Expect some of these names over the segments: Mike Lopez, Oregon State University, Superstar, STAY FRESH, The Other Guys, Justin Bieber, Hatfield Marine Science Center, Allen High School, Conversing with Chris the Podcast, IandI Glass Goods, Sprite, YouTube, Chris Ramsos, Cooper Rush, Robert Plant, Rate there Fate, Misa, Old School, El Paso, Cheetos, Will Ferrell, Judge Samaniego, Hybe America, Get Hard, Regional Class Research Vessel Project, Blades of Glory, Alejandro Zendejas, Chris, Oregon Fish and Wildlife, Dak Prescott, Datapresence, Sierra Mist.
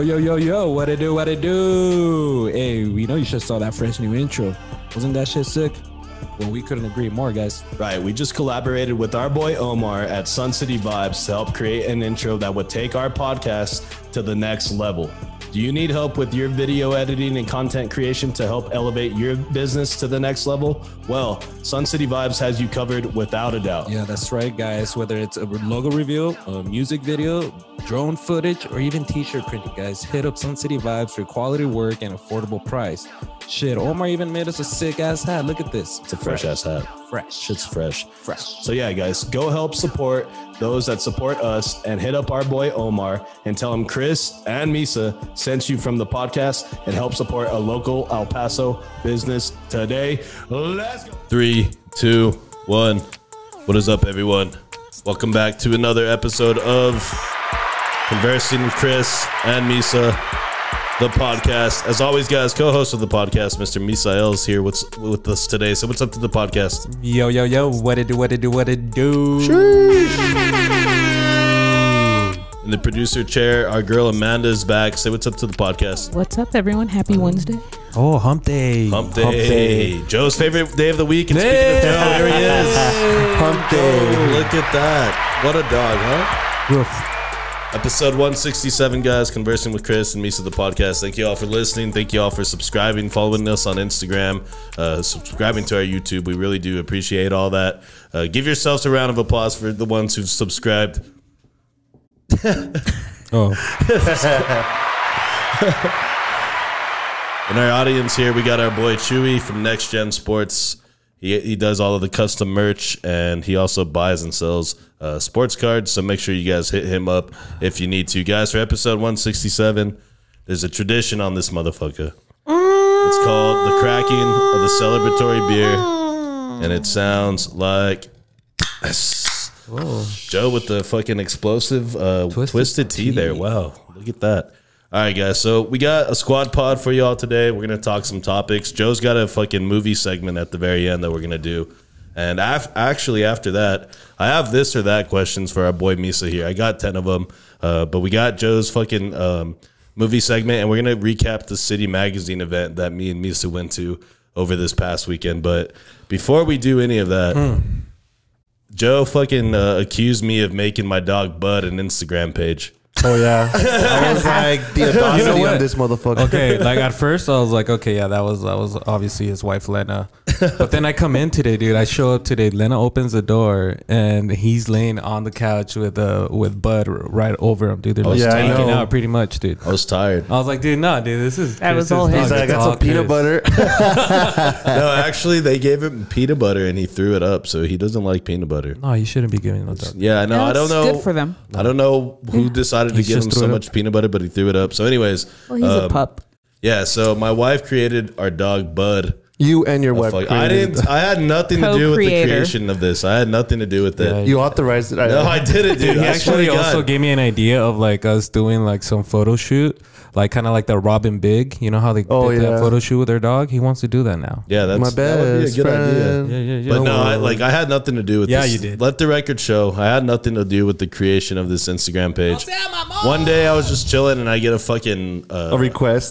Yo, what it do? Hey, we know you just saw that fresh new intro. Wasn't that shit sick? Well, we couldn't agree more, guys. Right, we just collaborated with our boy Omar at Sun City Vibes to help create an intro that would take our podcast to the next level. Do you need help with your video editing and content creation to help elevate your business to the next level? Well, Sun City Vibes has you covered without a doubt. Yeah, that's right, guys. Whether it's a logo review, a music video, drone footage, or even t-shirt printing, guys, hit up Sun City Vibes for quality work and affordable price. Shit, Omar even made us a sick-ass hat. Look at this. It's a fresh-ass hat. Fresh. Shit's fresh. Fresh. So, yeah, guys, go help support those that support us and hit up our boy Omar and tell him Chris and Misa sent you from the podcast and help support a local El Paso business today. Let's go. 3, 2, 1. What is up, everyone? Welcome back to another episode of Conversing with Chris and Misa, the podcast. As always, guys, co-host of the podcast, Mr. Misael, is here with us today. So what's up to the podcast? Yo, what it do? In the producer chair, our girl Amanda is back. Say what's up to the podcast. What's up, everyone? Happy Wednesday. Oh, hump day. Joe's favorite day of the week. And hey! Speaking of Joe, here he is. Hump day. Oh, look at that. What a dog, huh? Woof. Episode 167, guys, Conversing with Chris and Misa, the podcast. Thank you all for listening. Thank you all for subscribing, following us on Instagram, subscribing to our YouTube. We really do appreciate all that. Give yourselves a round of applause for the ones who've subscribed. Oh. In our audience here, we got our boy Chewy from Next Gen Sports. He does all of the custom merch, and he also buys and sells sports cards. So make sure you guys hit him up if you need to. Guys, for episode 167, there's a tradition on this motherfucker. It's called the cracking of the celebratory beer, and it sounds like this. Whoa. Joe with the fucking explosive twisted tea there. Wow, look at that. All right, guys, so we got a squad pod for y'all today. We're going to talk some topics. Joe's got a fucking movie segment at the very end that we're going to do. And actually, after that, I have this or that questions for our boy Misa here. I got 10 of them, but we got Joe's fucking movie segment, and we're going to recap the City Magazine event that me and Misa went to over this past weekend. But before we do any of that, Joe fucking accused me of making my dog Bud an Instagram page. Oh, yeah. I was like, the audacity on this motherfucker. Okay, like at first, I was like, okay, yeah, that was obviously his wife, Lena. But then I come in today, dude. I show up today. Lena opens the door, and he's laying on the couch with Bud right over him, dude. They're just taking out pretty much, dude. I was tired. I was like, dude, no, dude, this is... That was all his. He's like, I got some peanut butter. No, actually, they gave him peanut butter, and he threw it up, so he doesn't like peanut butter. No, you shouldn't be giving him that. Yeah, no, I don't know. It's good for them. I don't know who decided to give him so much peanut butter, but he threw it up. So anyways, well, he's a pup. Yeah, so my wife created our dog Bud. You and your wife. I had nothing to do with the creation of this. I had nothing to do with that. Yeah, you authorized it. No, I did it, dude. He actually also gave me an idea of like us doing like some photo shoot, like kind of like the Robin Big. You know how they did that photo shoot with their dog? He wants to do that now. Yeah, that's my best friend. Yeah. But no, I had nothing to do with this. Yeah, you did. Let the record show. I had nothing to do with the creation of this Instagram page. One day I was just chilling and I get a fucking a request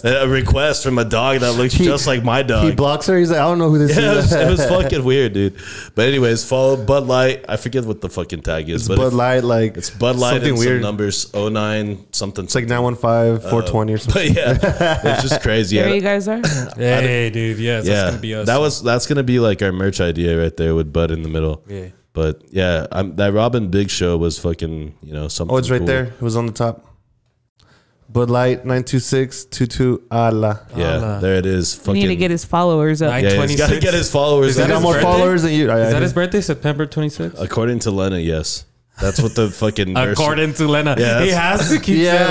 from a dog that looks just like my dog. He blocks her. He's like, I don't know who this is. It was fucking weird, dude. But anyways, follow Bud Light. I forget what the fucking tag is. It's but Bud Light, like it's Bud Light and weird. Some numbers 09 something. It's like 915 420 or something. But yeah, it's just crazy. There you guys are. Hey, dude. Yes, yeah, that's gonna be us. That's gonna be like our merch idea right there with Bud in the middle. Yeah. But yeah, that Robin Big show was fucking something. Oh, it's right there. It was on the top. Bud Light 92622 Allah. Yeah, Allah. There it is. Fucking need to get his followers up. Yeah, he's got to get his followers. He's got more followers than you. Is that his birthday? September 26th? According to Lena, yes. That's what the fucking according to Lena. Yeah, he has to keep saying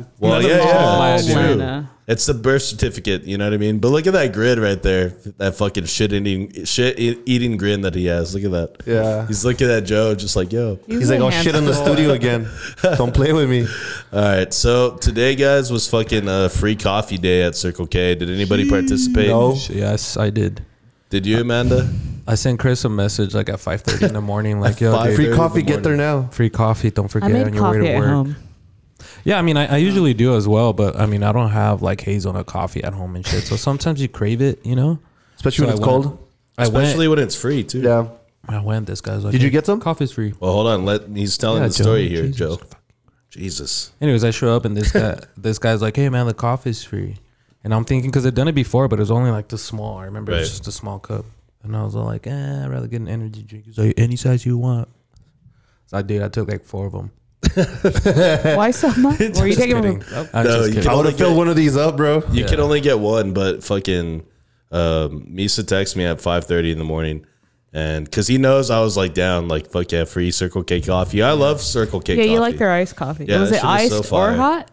like. Well, Lena. It's the birth certificate, you know what I mean? But look at that grin right there. That fucking shit eating grin that he has. Look at that. Yeah. He's looking at Joe just like, yo. He's like, oh, shit in the studio again. Don't play with me. All right. So today, guys, was fucking free coffee day at Circle K. Did anybody participate? No. Yes, I did. Did you, Amanda? I sent Chris a message like at 5:30 in the morning. Like, yo, free coffee. Get there now. Free coffee. Don't forget on your way to work. Yeah, I mean, I usually do as well, but I mean, I don't have like hazelnut coffee at home and shit. So sometimes you crave it, you know? Especially when it's cold. Especially when it's free, too. Yeah. I went, this guy's like, did you get some? Coffee's free. Well, hold on. He's telling the story here, Joe. Jesus. Anyways, I show up and this guy, this guy's like, hey, man, the coffee's free. And I'm thinking, because I've done it before, but it was only like this small. I remember it was just a small cup. And I was all like, eh, I'd rather get an energy drink. He's like, any size you want. So I did. I took like 4 of them. Why so much? Were you taking them? No, I would have filled one of these up, bro. You can only get one, but fucking Misa texted me at 5:30 in the morning. And because he knows I was like down, like, fuck yeah, free Circle K coffee. I love Circle K coffee. Yeah, you like their iced coffee. Yeah, was it iced or hot?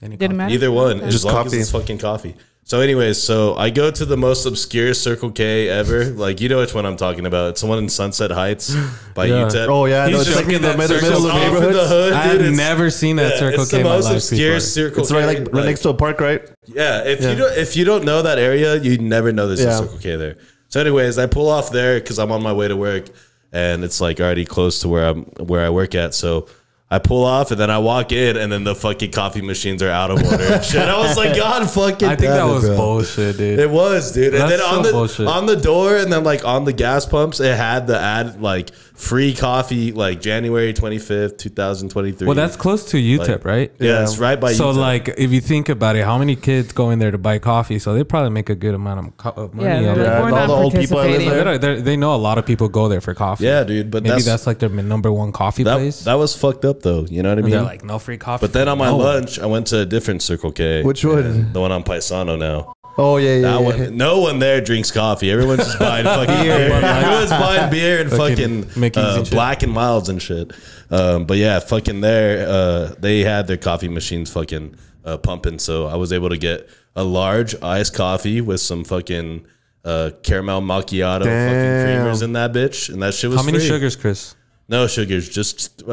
Didn't matter. Either one. It's just coffee. It's fucking coffee. So anyways, so I go to the most obscure Circle K ever. Like, you know which one I'm talking about. It's the one in Sunset Heights by UTEP. Oh, yeah. He's just like in the middle of the hood. I've never seen that Circle K in my life. It's the most obscure Circle K. It's right, like, right next to a park, right? Yeah. If you don't know that area, you never know there's a Circle K there. So anyways, I pull off there because I'm on my way to work, and it's like already close to where I work at. So I pull off, and then I walk in, and then the fucking coffee machines are out of order and shit. I was like, God fucking I think that was bullshit, dude. It was, dude. And then on the door, and then like on the gas pumps, it had the ad like free coffee, like January 25th, 2023. Well, that's close to UTEP, like, right? Yeah, it's right by UTEP. So like, if you think about it, how many kids go in there to buy coffee? So they probably make a good amount of money. Yeah, like, all the old people live there. They know a lot of people go there for coffee. Yeah, dude. But maybe that's like their number 1 coffee place. That was fucked up, though, you know what I mean? They're like, no free coffee. But then on my lunch, I went to a different Circle K. Which one? The one on Paisano now. Oh, yeah, yeah. That one. No one there drinks coffee. Everyone's just buying fucking beer. Everyone's buying beer and fucking Black and Milds and shit. But yeah, fucking there, they had their coffee machines fucking pumping. So I was able to get a large iced coffee with some fucking caramel macchiato fucking creamers in that bitch. And that shit was How many sugars, Chris? No sugars, just 2, 3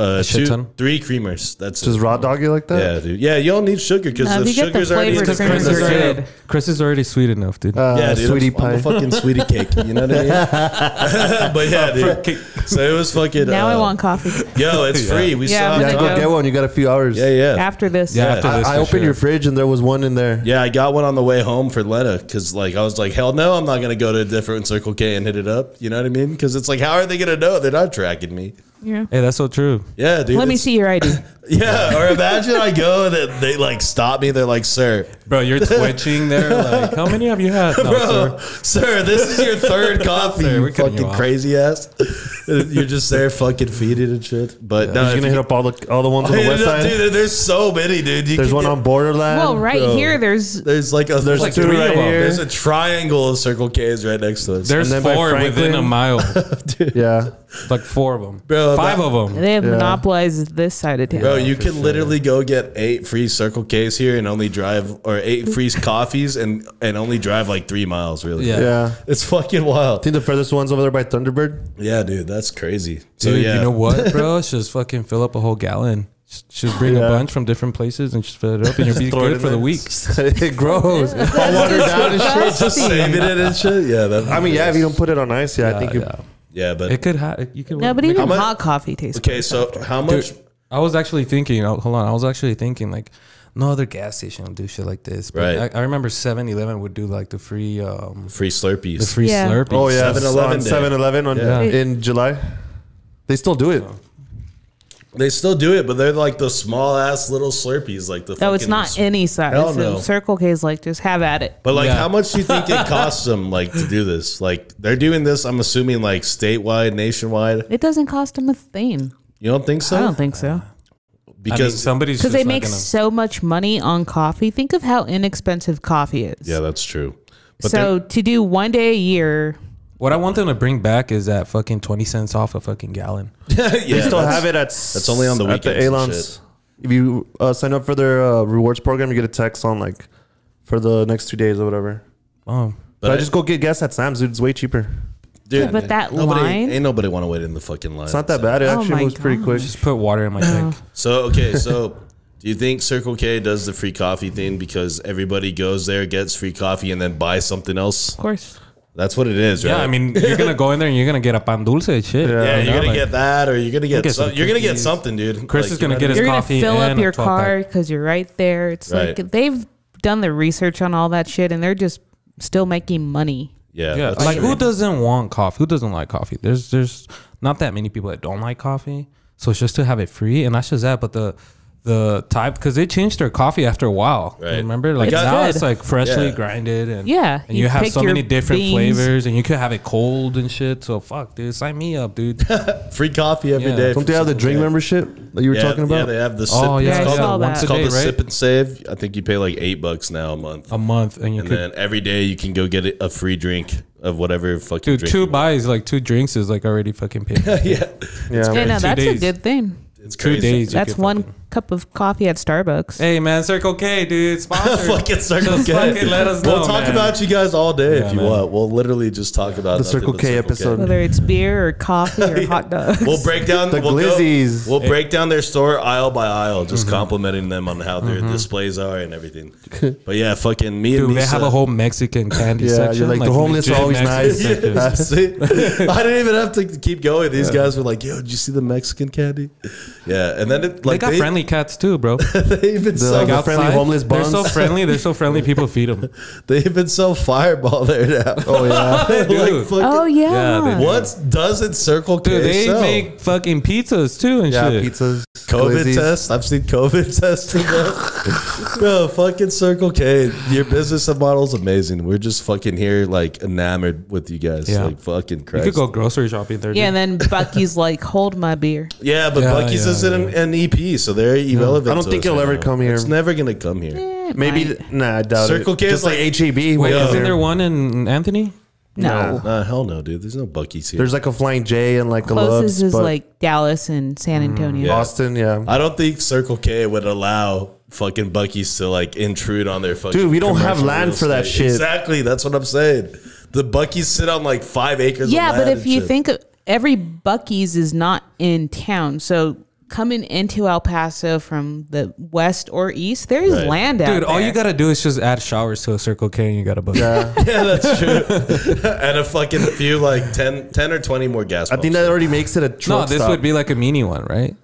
creamers. That's just raw dog you like that? Yeah, dude. Yeah, you don't need sugar because the sugar's already in the Chris is already sweet enough, dude. Yeah, dude. Sweetie pie. I'm a fucking sweetie cake. You know what I mean? But yeah, dude. So it was fucking. Now I want coffee. Yo, it's free. We saw it. Yeah, go get one. You got a few hours. Yeah, yeah. After this. Yeah, after this. I opened your fridge and there was one in there. Yeah, I got one on the way home for Lena because like I was like, hell no, I'm not going to go to a different Circle K and hit it up. You know what I mean? Because it's like, how are they going to know? They're not tracking me. Yeah. Hey, that's so true. Yeah, dude. Let me see your ID. Yeah, or imagine I go that they like stop me. They're like, sir. Bro, you're twitching there. Like, how many have you had? No, bro, sir, this is your 3rd coffee. We're fucking crazy ass. You're just there fucking feeding and shit. But yeah, no, you're going to hit up all the ones on the west side? Dude, there's so many, dude. There's one on Borderland. Well, right here, there's like there's 2 right here. There's a triangle of Circle K's right next to us. There's 4 within a mile. Dude. Yeah. Like 4 of them. Bro, 5 of them. They have monopolized this side of town. Bro, you can literally go get 8 free Circle K's here and only drive, or 8 free coffees and only drive like 3 miles, really. Yeah. It's fucking wild. I think the furthest one's over there by Thunderbird. Yeah, dude. That's crazy. So, dude, you know what, bro? Just fucking fill up a whole gallon. Just bring a bunch from different places and just fill it up, and you'll be good for the week. It grows. All watered down and shit. Just saving it and shit. Yeah. I mean, yeah, if you don't put it on ice, yeah, I think you... Yeah, but it could you can but even hot coffee tastes okay. So how much? Dude, I was actually thinking. Hold on, I was actually thinking like no other gas station will do shit like this. But right. I remember 7-Eleven would do like the free Slurpees. The free Slurpees. Oh yeah, 7-Eleven in July. They still do it. They still do it, but they're like the small ass little Slurpees, like the. No, it's not any size. Hell no. Circle K's like just have at it. But like, how much do you think it costs them, like, to do this? Like, they're doing this. I'm assuming like statewide, nationwide. It doesn't cost them a thing. You don't think so? I don't think so. Because I mean, because they make so much money on coffee. Think of how inexpensive coffee is. Yeah, that's true. But so to do one day a year. What I want them to bring back is that fucking 20 cents off a fucking gallon. They still have it at... That's only on the weekends. At the A-Lons. If you sign up for their rewards program, you get a text on like for the next 2 days or whatever. Oh. But I just go get gas at Sam's, dude. It's way cheaper. Dude, yeah, but that line... Ain't nobody want to wait in the fucking line. It's not that bad. It actually moves pretty quick. Just put water in my tank. So, okay. So do you think Circle K does the free coffee thing because everybody goes there, gets free coffee, and then buys something else? Of course. That's what it is, right? Yeah, I mean, you're gonna go in there and you're gonna get a pan dulce and shit. Yeah, yeah, you're gonna like, get that, or you're gonna get some, you're gonna get something, dude. Chris like, is gonna get his coffee. You're gonna fill up your car because you're right there. It's like they've done the research on all that shit, and they're just still making money. Yeah, yeah. Like true. Who doesn't want coffee? Who doesn't like coffee? There's not that many people that don't like coffee. So it's just to have it free, and that's just that. But the type, because they changed their coffee after a while, right? Remember, like now it's like freshly grinded, and and you have so many different flavors, and you could have it cold and shit. So fuck, dude, sign me up, dude. Free coffee every day. Don't they have the drink membership that you were talking about? Yeah, they have the sip. Oh yeah, it's called the Sip and Save. I think you pay like $8 now a month. A month, and you then every day you can go get a free drink of whatever fucking drink. Dude, two drinks is like already fucking paid. No, that's a good thing. It's 2 days. That's one cup of coffee at Starbucks. Hey, man, Circle K, dude. Sponsor. Fucking Circle K. Fucking let us know, we'll talk about you guys all day if you want. We'll literally just talk about the Circle K episode. Whether it's beer or coffee or hot dogs. We'll break down the Glizzies. We'll break down their store aisle by aisle, just complimenting them on how their displays are and everything. But yeah, fucking me and Misa. They have a whole Mexican candy section. Like the homeless are always nice. That's it. I didn't even have to keep going. These guys were like, yo, did you see the Mexican candy? Yeah, and then it, like, they got friendly cats too, bro. They even sell like friendly homeless buns. They're so friendly. They're so friendly. People feed them. They even sell Fireball there now. Oh yeah, like, oh yeah. What doesn't Circle K sell? They make fucking pizzas too and shit. Pizzas. COVID tests. I've seen COVID tests. Bro, fucking Circle K. Your business model is amazing. We're just fucking here like enamored with you guys. Yeah. Like fucking crazy. You could go grocery shopping there. Yeah, and then Buc-ee's like, hold my beer. Yeah, but Buc-ee's isn't an EP, so they're irrelevant. I don't think it'll ever come here. It's never gonna come here. Maybe nah, I doubt Circle K is like HEB. Wait, isn't there one in Anthony? No, hell no, dude. There's no Buc-ee's here. There's like a Flying J and like closest is like Dallas and San Antonio, Austin. Yeah, I don't think Circle K would allow fucking Buc-ee's to like intrude on their fucking. Dude, we don't have land for that shit. Exactly, that's what I'm saying. The Buc-ee's sit on like 5 acres. Yeah, of land, but if you think every Buc-ee's is not in town, so. Coming into El Paso from the west or east, there is land out there. Dude, all you got to do is just add showers to a Circle K and you got a book. Yeah. Yeah, that's true. And a fucking few, like 10 or 20 more gas pumps. I think that already makes it a truck stop. This would be like a mini one, right?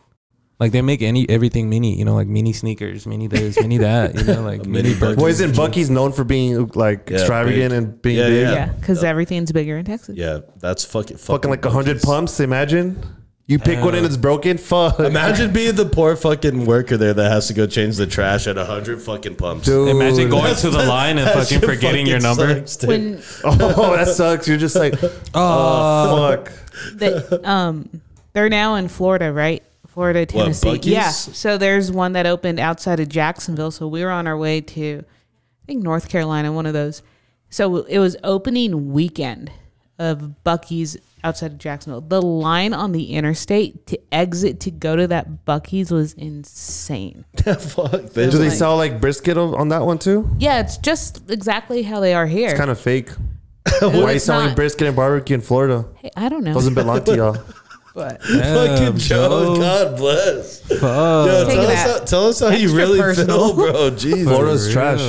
Like they make everything mini, you know, like mini sneakers, mini this, mini that, you know, like mini burgers. Well, isn't Buc-ee's known for being like extravagant and being big? Yeah, because everything's bigger in Texas. Yeah, that's fucking like 100 pumps, imagine. You pick one and it's broken. Fuck. Imagine being the poor fucking worker there that has to go change the trash at 100 fucking pumps. Dude, imagine going to the line and fucking forgetting your number. Oh, that sucks. You're just like, oh fuck. They're now in Florida, right? Florida, Tennessee. What, Buc-ee's? Yeah. So there's one that opened outside of Jacksonville. So we were on our way to, I think, North Carolina, one of those. So it was opening weekend of Buc-ee's outside of Jacksonville. The line on the interstate to exit to go to that Buc-ee's was insane. Fuck. Do they sell like brisket on that one too? Yeah, it's just exactly how they are here. It's kind of fake. Why are you selling brisket and barbecue in Florida? Hey, I don't know. Doesn't belong to y'all. But fucking Joe, God bless. Fuck. Yo, tell us how you really feel, bro. Jeez, Florida's trash.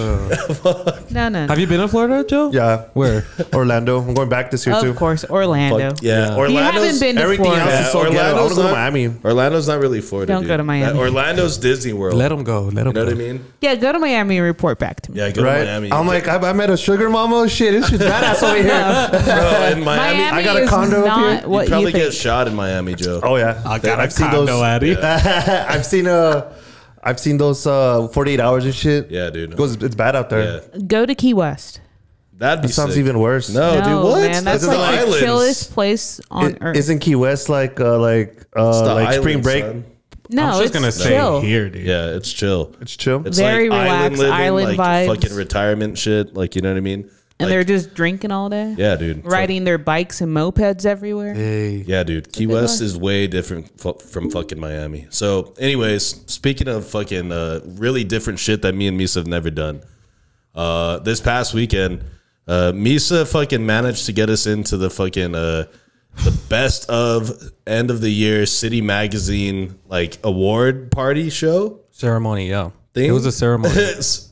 No. Have you been in Florida, Joe? Yeah. Where? Orlando. I'm going back this year too. Of course, Orlando. Fuck, yeah. Orlando's. You haven't been to everything Florida. Else is so Orlando's. I want to go to Miami. Orlando's not really Florida. Don't go to Miami. Orlando's Disney World. Let them go. Let them go. You know what I mean? Yeah. Go to Miami and report back to me. Yeah. Go to Miami. I'm like, I met a sugar mama. Shit, this shit's badass over here. Bro, in Miami, I got a condo up here. You probably get shot in Miami. Joe. Oh yeah, I've seen those. Yeah. I've seen those 48 hours and shit. Yeah, dude, it's bad out there. Yeah. Go to Key West. That sounds even worse. No, dude, what? Man, that's like the chillest place on earth. Isn't Key West like spring break? Son. No, I'm just gonna chill. Stay here, dude. Yeah, it's chill. It's chill. It's very like relaxed, island vibes, fucking retirement shit. Like, you know what I mean? And they're just drinking all day? Yeah, dude. Riding their bikes and mopeds everywhere? Hey. Yeah, dude. Key West is way different from fucking Miami. So, anyways, speaking of fucking really different shit that me and Misa have never done, this past weekend, Misa fucking managed to get us into the fucking the best of end of the year City Magazine like award party show? Ceremony, yeah. Thing? It was a ceremony.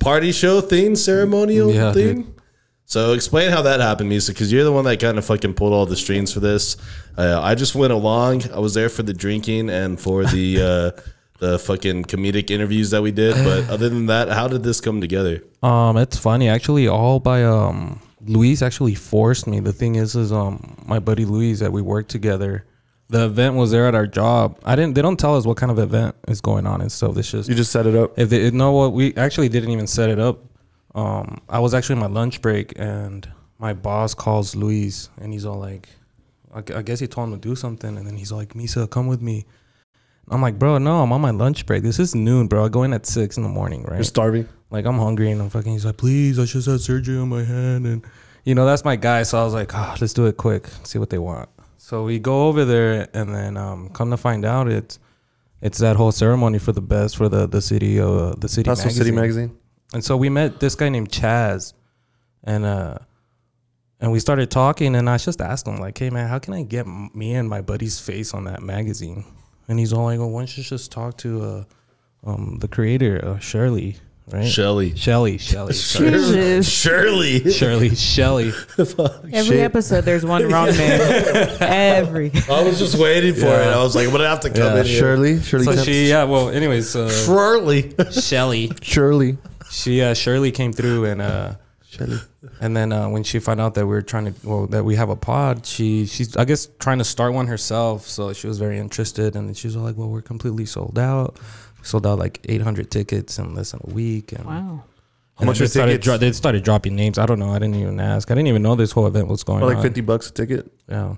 Party show thing? Ceremonial thing? Dude. So explain how that happened, Misa, because you're the one that kind of fucking pulled all the strings for this. I just went along. I was there for the drinking and for the fucking comedic interviews that we did. But other than that, how did this come together? It's funny, actually, all by Luis actually forced me. The thing is my buddy Luis that we worked together. The event was there at our job. They don't tell us what kind of event is going on and stuff. It's just, you just set it up. If they didn't know what, we actually didn't even set it up. I was actually in my lunch break and my boss calls Luis and he's all like, I guess he told him to do something. And then he's like, Misa, come with me. I'm like, bro, no, I'm on my lunch break. This is noon, bro. I go in at 6 in the morning, right? You're starving. Like, I'm hungry and I'm fucking, he's like, please, I just had surgery on my hand. And, you know, that's my guy. So I was like, oh, let's do it quick. See what they want. So we go over there, and then come to find out, it's that whole ceremony for the best for the city That's magazine. City Magazine. And so we met this guy named Chaz, and we started talking, and I just asked him like, hey man, how can I get me and my buddy's face on that magazine? And he's all like, well, why don't you just talk to the creator, Shirley. Right? Shelly. Every episode, there's one wrong name. Every. I was just waiting for it. I was like, I'm gonna have to come in here. Shirley came through, and then when she found out that we were trying to, well, that we have a pod, she's I guess trying to start one herself. So she was very interested, and she was like, well, we're completely sold out. Sold out like 800 tickets in less than a week. And wow. How much was tickets? They started dropping names. I don't know. I didn't even ask. I didn't even know this whole event was going on. Like $50 a ticket? Yeah.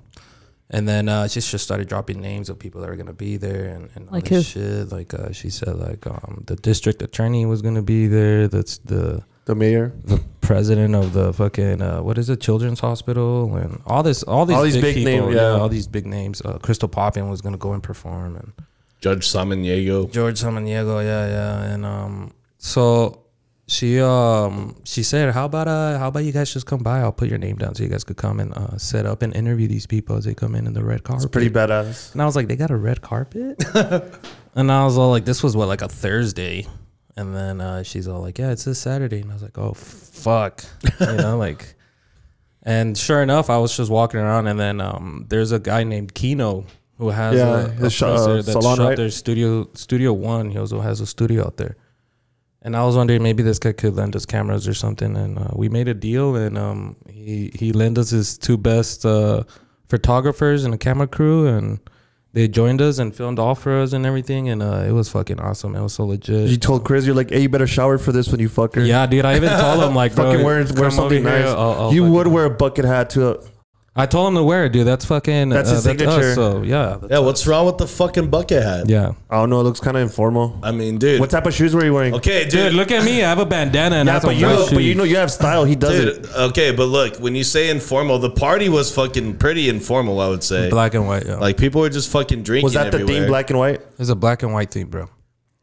And then she just started dropping names of people that were going to be there and all this shit. Like she said, like the district attorney was going to be there. That's the mayor, the president of the fucking what is it, Children's Hospital, and all these big names. Yeah, all these big names. Krystal Poppin was going to go and perform, and Judge Samaniego. Yeah. And so she said, how about you guys just come by? I'll put your name down so you guys could come and set up and interview these people as they come in the red carpet. It's pretty badass. And I was like, they got a red carpet? And I was all like, this was what, like a Thursday? And then she's all like, yeah, it's this Saturday. And I was like, oh, fuck. You know, like. And sure enough, I was just walking around, and then there's a guy named Kino who has their Studio One. He also has a studio out there. And I was wondering, maybe this guy could lend us cameras or something. And we made a deal, and he lent us his two best photographers and a camera crew, and they joined us and filmed all for us and everything. And it was fucking awesome. It was so legit. You told Chris, you're like, hey, you better shower for this when you fucker. Yeah, dude, I even told him, like, fucking wear something nice. You would wear a bucket hat to a... I told him to wear it, dude. That's fucking... That's his signature. Us, so, yeah. Yeah, what's wrong with the fucking bucket hat? Yeah. I don't know. It looks kind of informal. I mean, dude. What type of shoes were you wearing? Okay, dude. Look at me. I have a bandana and that's but you know you have style. He does it. Okay, but look. When you say informal, the party was fucking pretty informal, I would say. Black and white, yeah. Like, people were just fucking drinking everywhere. Was that the theme, black and white? It was a black and white theme, bro.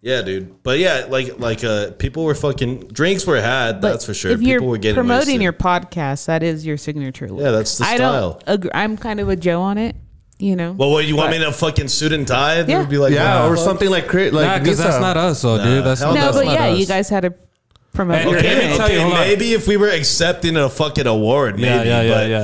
Yeah, dude. But yeah, like people were fucking, drinks were had, but that's for sure. If people were getting promoting wasted. Your podcast, that is your signature look. Yeah, that's the style. I'm kind of a Joe on it, you know. Well, what, you want me to fucking suit and tie? Yeah, would be like, yeah, or something like Chris. Like, because that's not us, though, dude. That's no, that's but not yeah, us. You guys had a promote. Okay, maybe if we were accepting a fucking award, maybe. Yeah.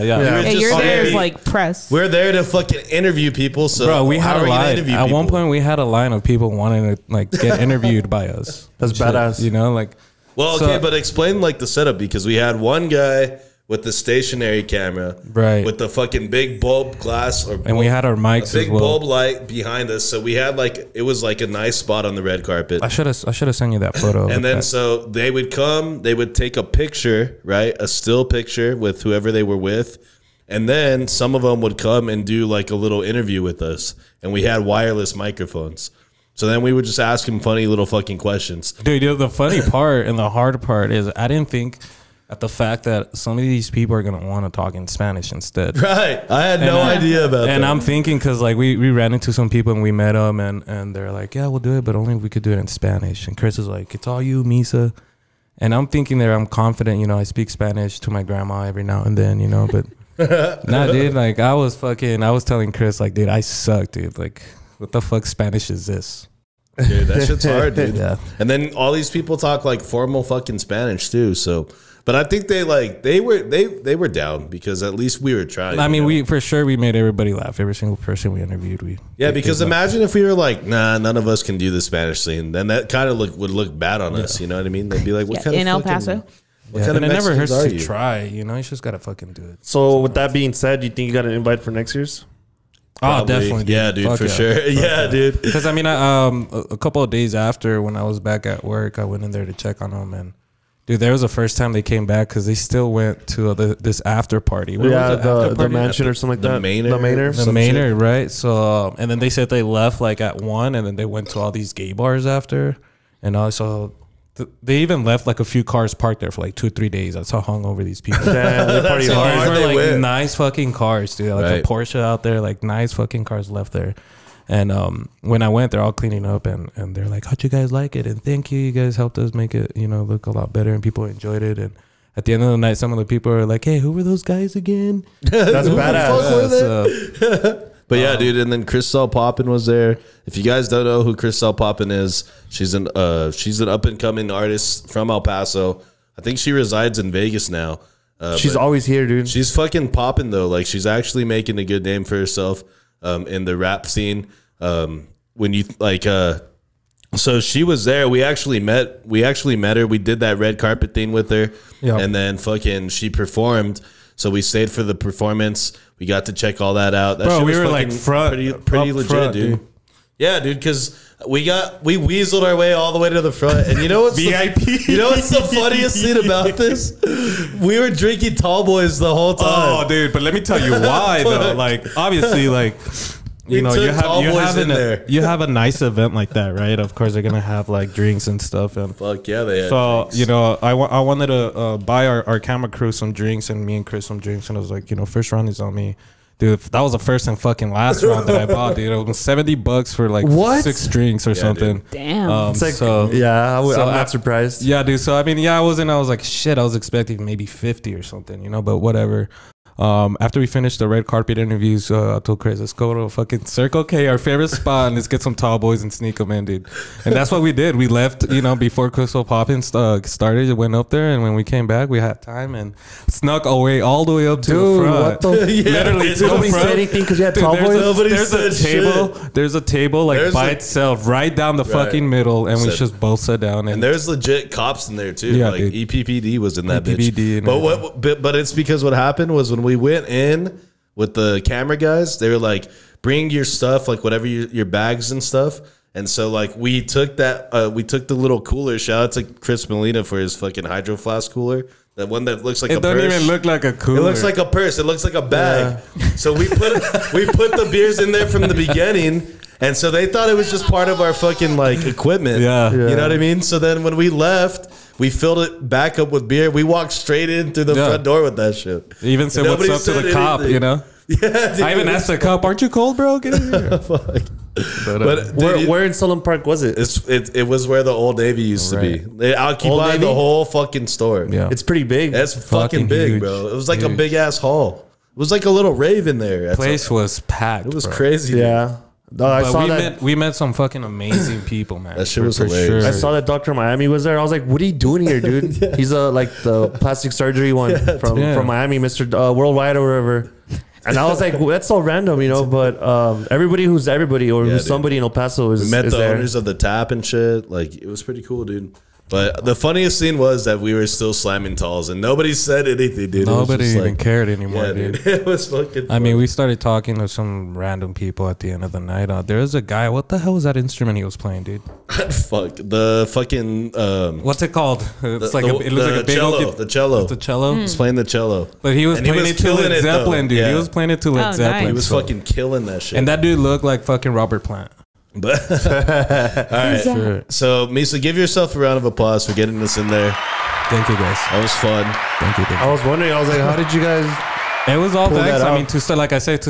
Hey, you're there as like press. We're there to fucking interview people. So, bro, we had a line. At one point, we had a line of people wanting to like get interviewed by us. That's badass, you know. Like, well, okay, so, but explain like the setup, because we had one guy with the stationary camera, right? With the fucking big bulb glass, and we had our mics, big bulb light behind us. So we had like, it was like a nice spot on the red carpet. I should have sent you that photo. And then so they would come, they would take a picture, right? A still picture with whoever they were with. And then some of them would come and do like a little interview with us. And we had wireless microphones. So then we would just ask him funny little fucking questions. Dude, you know, the funny part and the hard part is I didn't think at the fact that some of these people are going to want to talk in Spanish instead. Right. I had no idea about that. And I'm thinking, because like we ran into some people and we met them, and they're like, yeah, we'll do it, but only if we could do it in Spanish. And Chris is like, it's all you, Misa. And I'm thinking there, I'm confident, you know, I speak Spanish to my grandma every now and then, you know, but nah, dude, like I was telling Chris, like, dude, I suck, dude. Like, what the fuck Spanish is this? Dude, that shit's hard, dude. Yeah. And then all these people talk like formal fucking Spanish too, so But I think they like they were down because at least we were trying. I mean, we for sure we made everybody laugh. Every single person we interviewed, yeah. Because imagine if we were like, nah, none of us can do the Spanish scene, then that kind of would look bad on us. You know what I mean? They'd be like, what kind of in El Paso? Yeah, and it never hurts to try. You know, you just gotta fucking do it. So with that being said, you think you got an invite for next year's? Probably. Oh, definitely. Dude. Yeah, dude, fuck for sure. Fuck yeah, dude. Because I mean, a couple of days after when I was back at work, I went in there to check on them, and dude, there was the first time they came back because they still went to this after party. What was the mansion or something like that. The manor, right? So, and then they said they left like at 1, and then they went to all these gay bars after, and also. They even left like a few cars parked there for like 2 or 3 days. That's how hungover these people. Damn, they're pretty hard. These were like nice fucking cars, dude. Like a Porsche out there, like nice fucking cars left there. And when I went, they're all cleaning up, and they're like, "How'd you guys like it? And thank you, you guys helped us make it, you know, look a lot better, and people enjoyed it." And at the end of the night, some of the people are like, "Hey, who were those guys again?" That's badass. But yeah, dude, and then Krystal Poppin was there. If you guys don't know who Krystal Poppin is, she's an up-and-coming artist from El Paso. I think she resides in Vegas now. She's always here, dude. She's fucking popping, though. Like, she's actually making a good name for herself in the rap scene. So she was there. We actually met her. We did that red carpet thing with her. Yep. And then fucking she performed. So we stayed for the performance. We got to check all that out. Bro, we were like pretty legit, dude. Yeah, dude, because we weaseled our way all the way to the front. And you know what's VIP? You know what's the funniest thing about this? We were drinking tall boys the whole time. Oh, dude, but let me tell you why though. Like, obviously, like. You know, you have a nice event like that, right? Of course, they're gonna have like drinks and stuff, and fuck yeah, they. Had so drinks. You know, I wanted to buy our camera crew some drinks, and me and Chris some drinks, and I was like, you know, first round is on me, dude. That was the first and fucking last round that I bought, dude. It was $70 for like what? 6 drinks or something. Dude. Damn. It's like, so yeah, I'm not surprised. Yeah, dude. So I mean, yeah, I was like, shit, I was expecting maybe 50 or something, you know, but whatever. After we finished the red carpet interviews, I told Chris, let's go to fucking Circle K, our favorite spot, and let's get some tall boys and sneak them in, dude. And that's what we did. We left, you know, before Krystal Poppin started. It went up there, and when we came back, we had time and snuck away all the way up to the front. What the yeah. Literally, yeah. Nobody said anything because you had tall boys. There's a table like there's by itself right down the fucking middle, and we just both sat down. And there's legit cops in there too. Yeah, like dude. EPPD was in that bitch. But it's because what happened was when we went in with the camera guys, they were like, bring your stuff, like whatever your bags and stuff. And so like we took that, we took the little cooler. Shout out to Chris Molina for his fucking hydro flask cooler. That one that looks like a purse. It doesn't even look like a cooler. It looks like a purse. It looks like a bag. Yeah. So we put the beers in there from the beginning. And so they thought it was just part of our fucking like equipment. Yeah. You know what I mean? So then when we left, we filled it back up with beer. We walked straight in through the front door with that shit. Even said what's up to the cop, you know? Yeah, dude, I even asked the cop, "Aren't you cold, bro? Get in here." Fuck. But where in Solon Park was it? It was where the Old Navy used to be. They occupied the whole fucking store. Yeah. It's pretty big. That's fucking big, huge, bro. It was like a big ass hall. It was like a little rave in there. The place was packed. It was crazy. Yeah. No, I saw that. We met some fucking amazing people, man. That shit was hilarious. Sure. I saw that Dr. Miami was there. I was like, what are you doing here, dude? Yeah. He's like the plastic surgery one from Miami, Mr. Worldwide or wherever. And I was like, well, that's so random, you know, but everybody who's everybody or who's somebody in El Paso is there. We met the owners of the tap and shit. Like, it was pretty cool, dude. But the funniest scene was that we were still slamming talls and nobody said anything, dude. Nobody even cared anymore, dude. It was fucking funny. I mean, we started talking to some random people at the end of the night. There was a guy. What the hell was that instrument he was playing, dude? Fuck. The fucking... what's it called? It's like it looks like a big cello. The cello. It's a cello? He's playing the cello. But he was playing it to Led Zeppelin, dude. He was playing it to Led Zeppelin. He was fucking killing that shit. And that dude looked like fucking Robert Plant. But all right, sure. So Misa, give yourself a round of applause for getting this in there. Thank you, guys. That was fun. Thank you. I was wondering, I was like, how did you guys? It was all thanks. I mean, to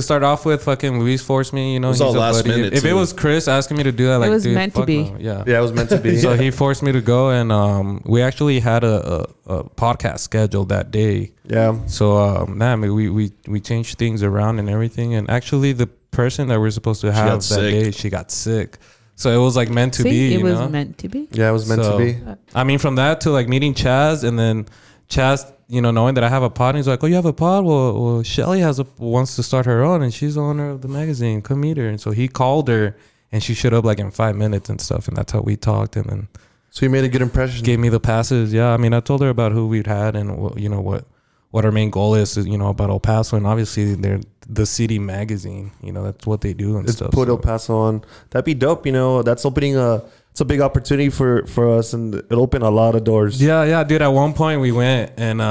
start off with, fucking Luis forced me. You know, it was all last minute. If it was Chris asking me to do that, like, it was meant to be. Yeah, it was meant to be. So he forced me to go, and we actually had a podcast scheduled that day. Yeah. So we changed things around and everything, and actually the person that we're supposed to have that day, she got sick. So it was like meant to be. It was meant to be. Yeah, it was meant to be. I mean, from that to like meeting Chaz, and then Chaz, you know, knowing that I have a pod, and he's like, oh, you have a pod? Well Shelly wants to start her own, and she's the owner of the magazine. Come meet her. And so he called her, and she showed up like in 5 minutes and stuff, and that's how we talked. And then so you made a good impression. Gave me the passes. Yeah, I mean, I told her about who we'd had and what our main goal is, you know, about El Paso, and obviously they're the City Magazine. You know, that's what they do and stuff. Put El Paso on. That'd be dope. You know, that's opening a. It's a big opportunity for us, and it opened a lot of doors. Yeah, yeah, dude. At one point, we went and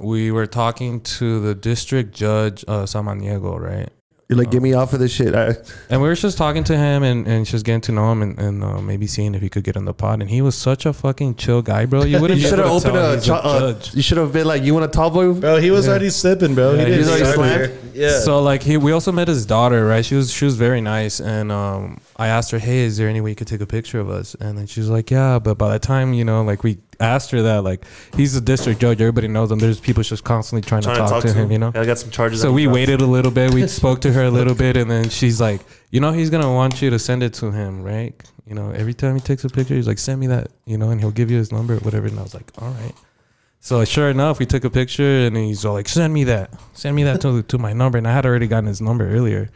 we were talking to the district judge, Samaniego, right? You're like, get me off of this shit. And we were just talking to him and just getting to know him and maybe seeing if he could get on the pod. And he was such a fucking chill guy, bro. You wouldn't. You should have opened a You should have been like, you want a tall boy, bro? He was already sipping, bro. Yeah, he was already slammed. Yeah. So like we also met his daughter, right? She was very nice, and I asked her, hey, is there any way you could take a picture of us? And then she's like, yeah. But by the time, you know, like we asked her that, like, he's a district judge, everybody knows him, there's people just constantly trying to talk to him, you know. Yeah, I got some charges. So we waited a little bit, we spoke to her a little bit, and then she's like, you know, he's gonna want you to send it to him, right? You know, every time he takes a picture, he's like, send me that, you know, and he'll give you his number or whatever. And I was like, all right. So sure enough, we took a picture, and he's all like, send me that to my number. And I had already gotten his number earlier,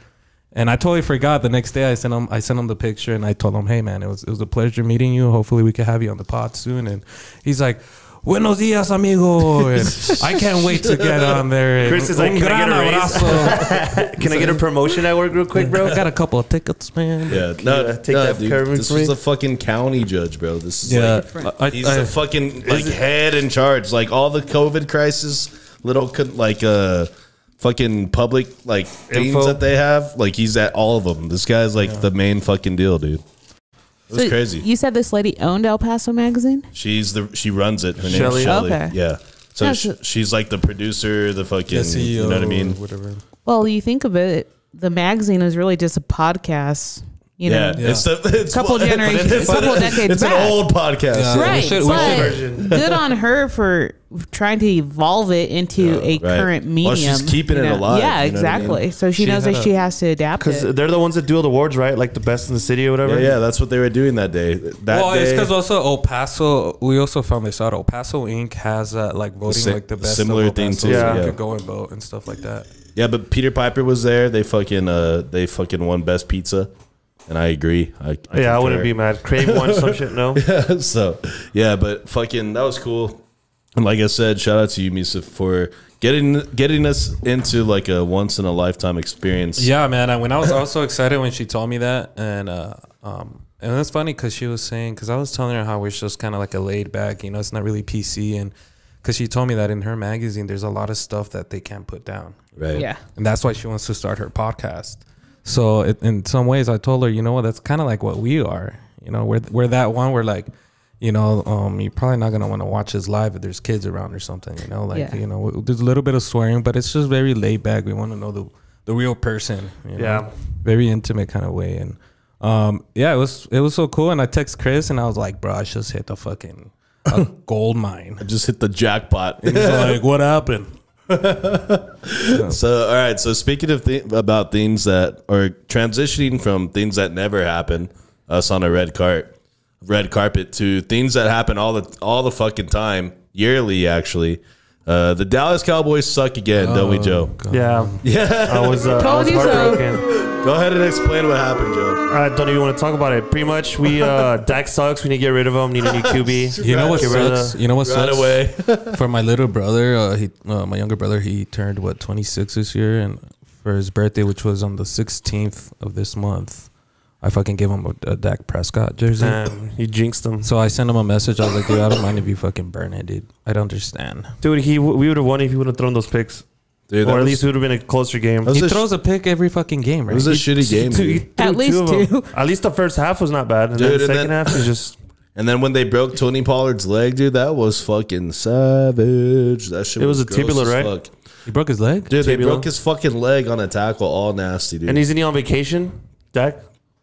and I totally forgot. The next day I sent him the picture, and I told him, hey man, it was a pleasure meeting you. Hopefully we could have you on the pod soon. And he's like, buenos dias, amigo. And I can't wait to get on there. And Chris is like, can I get a raise? Can I get a promotion at work real quick, bro? I got a couple of tickets, man. Yeah, take that, dude. This is a fucking county judge, bro. This is like he's the fucking like head in charge. Like all the COVID crisis, fucking public like things that they have, like he's at all of them. This guy's like the main fucking deal, dude. It was crazy. You said this lady owned El Paso magazine? She runs it. Her name's Shelly. Okay. Yeah. So she's like the producer, the fucking CEO, you know what I mean? Whatever. Well, you think of it, the magazine is really just a podcast. You know, it's a couple generations, a couple decades. It's back. An old podcast, right? But good on her for trying to evolve it into a current medium. Well, she's keeping it alive. Yeah, exactly. I mean? So she knows that she has to adapt. Because they're the ones that do all the awards, right? Like the best in the city or whatever. Yeah, that's what they were doing that day. It's because also El Paso. We also found this out. El Paso Inc. has like voting like the best similar thing too. Yeah, you could go and vote and stuff like that. Yeah, but Peter Piper was there. They fucking won best pizza. And I agree. I wouldn't be mad. Crave won some shit, no? Yeah, so, yeah, but fucking, that was cool. And like I said, shout out to you, Misa, for getting us into like a once-in-a-lifetime experience. Yeah, man. I was so excited when she told me that. And that's funny because she was saying, because I was telling her how we're just kind of like a laid back, you know, it's not really PC. And because she told me that in her magazine, there's a lot of stuff that they can't put down. Right. Yeah. And that's why she wants to start her podcast. So in some ways, I told her, you know what, that's kind of like what we are. You know, we're that one. We're like, you know, you're probably not gonna want to watch this live if there's kids around or something. You know, like you know, there's a little bit of swearing, but it's just very laid back. We want to know the real person. You know? Yeah, very intimate kind of way. And yeah, it was so cool. And I text Chris and I was like, bro, I just hit the fucking gold mine. I just hit the jackpot. And he's like, what happened? So all right, so speaking of about things that are transitioning from things that never happen, us on a red carpet, to things that happen all the fucking time, yearly actually. The Dallas Cowboys suck again, don't we, Joe? God. Yeah. I was heartbroken. So. Go ahead and explain what happened, Joe. I don't even want to talk about it. Pretty much, we Dak sucks. We need to get rid of him. Need a new QB. You know what sucks? You know what sucks? Right away. For my little brother, my younger brother, he turned what 26 this year, and for his birthday, which was on the 16th of this month. I fucking gave him a Dak Prescott jersey. Damn, you jinxed him. So I sent him a message. I was like, dude, I don't mind if you fucking burn it, dude. I don't understand. Dude, we would have won if he would have thrown those picks. Dude, or at least it would have been a closer game. He throws a pick every fucking game, right? It was a shitty game. At least two. At least the first half was not bad. And dude, then the second half was just... And then when they broke Tony Pollard's leg, dude, that was fucking savage. That shit was gross as fuck. It was a tibia, right? He broke his leg? Dude, they broke his fucking leg on a tackle. All nasty, dude. And isn't he on vacation, Dak?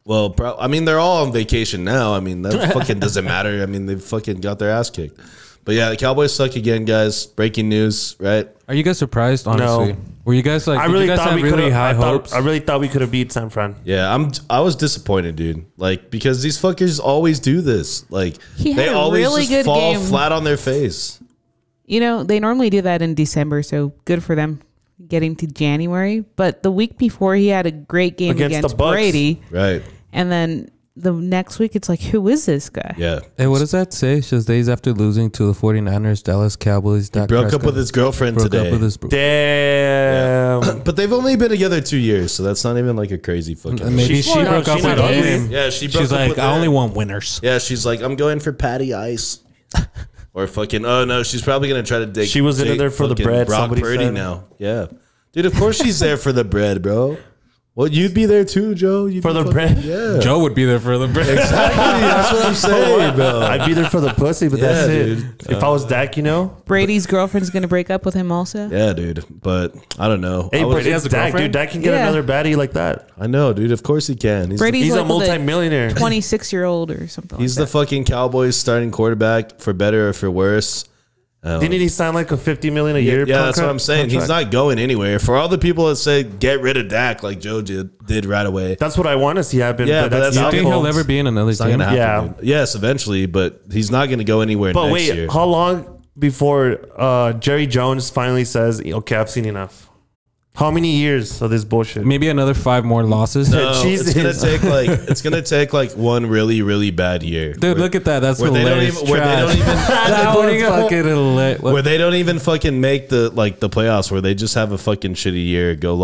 Well, I mean, they're all on vacation now. I mean, that fucking doesn't matter. I mean, they fucking got their ass kicked. But yeah, the Cowboys suck again, guys. Breaking news, right? Are you guys surprised? Honestly, no. Were you guys like? I really thought we could have high hopes. I really thought we could have beat San Fran. Yeah, I was disappointed, dude. Like because these fuckers always do this. Like they always just fall flat on their face. You know, they normally do that in December, so good for them getting to January. But the week before, he had a great game against Brady. Right. And then the next week, it's like, who is this guy? Yeah. And what does that say? It's just days after losing to the 49ers, Dallas Cowboys. He broke up with his girlfriend today. Damn. Yeah. But they've only been together 2 years, so that's not even like a crazy fucking... She broke up with him. Yeah, she broke up with him. She's like, I only want winners. Yeah, she's like, I'm going for patty ice. Or fucking... Oh, no, she's probably going to try to dig... She was in there for the bread. Brock Purdy now. Yeah. Dude, of course she's there for the bread, bro. Well, you'd be there too, Joe. For the bread? Yeah. Joe would be there for the bread. Exactly. That's what I'm saying, bro. I'd be there for the pussy, but yeah, that's it. If I was Dak, you know. Brady's girlfriend's going to break up with him also. Yeah, dude. But I don't know. Hey, Brady has a girlfriend? Dude, Dak can get another baddie like that. I know, dude. Of course he can. Brady's like a multi-millionaire. 26-year-old or something He's like the fucking Cowboys starting quarterback, for better or for worse. Didn't he sign like a $50 million a year? Yeah, that's what I'm saying. Contract. He's not going anywhere. For all the people that say get rid of Dak, like Joe did right away. That's what I want to see happen. Yeah, but you think he'll ever be in another team? Yeah, yes, eventually, but he's not going to go anywhere. But next year. How long before Jerry Jones finally says, "Okay, I've seen enough"? How many years of this bullshit? Maybe another 5 more losses. No, it's gonna take like one really, really bad year. Dude, look at that. That's hilarious. Where they don't even fucking make the playoffs. Where they just have a fucking shitty year. Go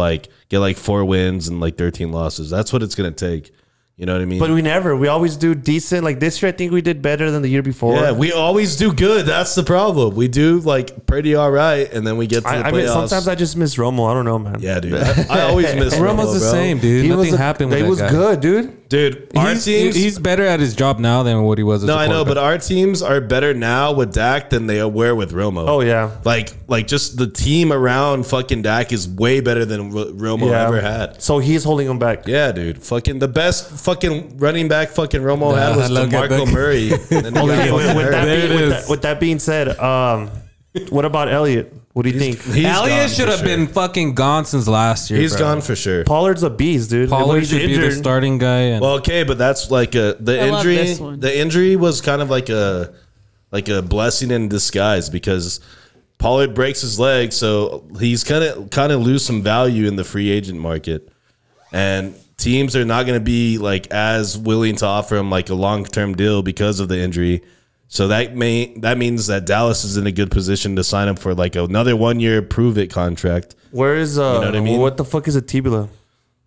get 4 wins and 13 losses. That's what it's gonna take. You know what I mean? But we always do decent. Like this year, I think we did better than the year before. Yeah, we always do good. That's the problem. We do pretty all right, and then we get to the playoffs. I mean, sometimes I just miss Romo. I don't know, man. Yeah, dude. I always miss Romo. Romo's the same, dude. Nothing happened with that guy. He was good, dude. Dude, he's better at his job now than what he was. No, I know, but our teams are better now with Dak than they were with Romo. Oh yeah, like just the team around fucking Dak is way better than Romo ever had. So he's holding him back. Yeah, dude, fucking the best fucking running back fucking Romo had was DeMarco Murray. With that being said, what about Elliott? What do you think? Elliott should have been fucking gone since last year. He's gone for sure. Pollard's a beast, dude. Pollard should be the starting guy. Well, okay, but that's like the injury. The injury was kind of like a blessing in disguise because Pollard breaks his leg, so he's kind of lose some value in the free agent market, and teams are not going to be as willing to offer him a long term deal because of the injury. So that means that Dallas is in a good position to sign up for another 1 year prove it contract. Where is you know what I mean? What the fuck is a tibia?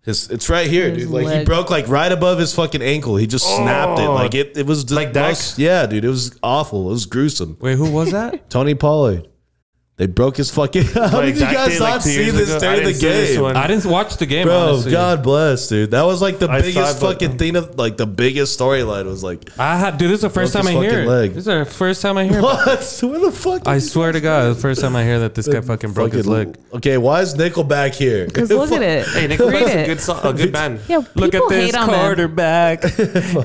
It's right here, dude. He broke right above his fucking ankle. He just snapped it. It was just most, yeah, dude. It was awful. It was gruesome. Wait, who was that? Tony Pollard. They broke his fucking... How did you guys not see this during the game? I didn't watch the game, bro, honestly. God bless, dude. That was the biggest fucking thing of... the biggest storyline was dude, this is the first time I hear it. This is the first time I hear it. What? Where the fuck? I swear to God, it's the first time I hear that this guy fucking broke his leg. Okay, why is Nickelback here? Because look at it. Hey, Nickelback's a good song, a good band. Yeah, look at this quarterback.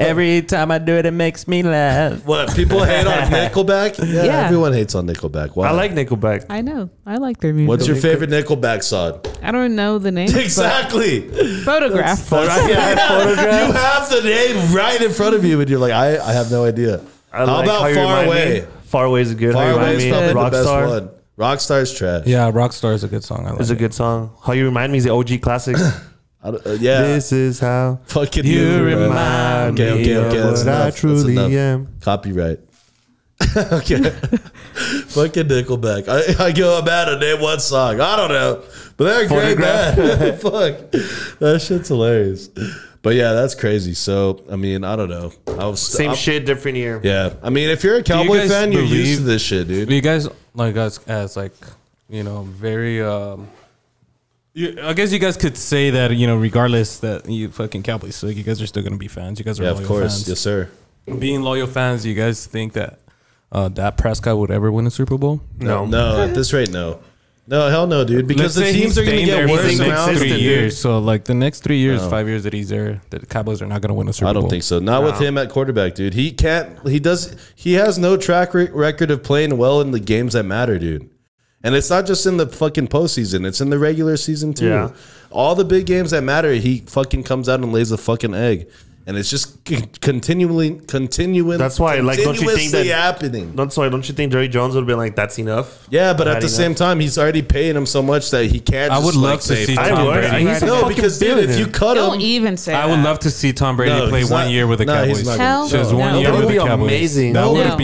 Every time I do it, it makes me laugh. What? People hate on Nickelback? Yeah, everyone hates on Nickelback. I like Nickelback. I know. I like their music. What's your favorite Nickelback song? I don't know the name. Exactly. Photograph. Photograph. You have the name right in front of you, and you're like, I have no idea. How about Far Away? Far Away is good. Far Away is probably the best one. Rockstar's trash. Yeah, Rockstar is a good song. It's a good song. How You Remind Me is the OG classic. Yeah. This is how fucking you remind me. Okay. That's enough. I truly am. Copyright. Okay. Fucking Nickelback. I go about it, name one song. I don't know. But they're great, man. Fuck. That shit's hilarious. But yeah, that's crazy. So, I mean, I don't know. Same shit, different year. Yeah. I mean, if you're a Cowboy fan, you're used to this shit, dude. Do you guys very I guess you guys could say that, regardless that you fucking Cowboys suck, you guys are still gonna be fans. You guys are loyal fans. Yeah, of course. Yes, sir. Being loyal fans, you guys think that Dak Prescott would ever win a Super Bowl? No, at this rate, no. No, hell no, dude. Because the teams are going to get worse in the next 3 years. So, the next 3 years, 5 years that he's there, the Cowboys are not going to win a Super Bowl. I don't think so. Not with him at quarterback, dude. He can't. He has no track record of playing well in the games that matter, dude. And it's not just in the fucking postseason. It's in the regular season too. Yeah. All the big games that matter, he fucking comes out and lays a fucking egg. And it's just continuing. That's why, like, don't you think that happening? That's why, don't you think Jerry Jones would be like, "That's enough"? Yeah, but at the same time, he's already paying him so much that he can't. I would love to see Tom Brady. No, because dude, if you cut him, don't even say. I would love to see Tom Brady play 1 year with the Cowboys. Just 1 year with the Cowboys. Amazing. That would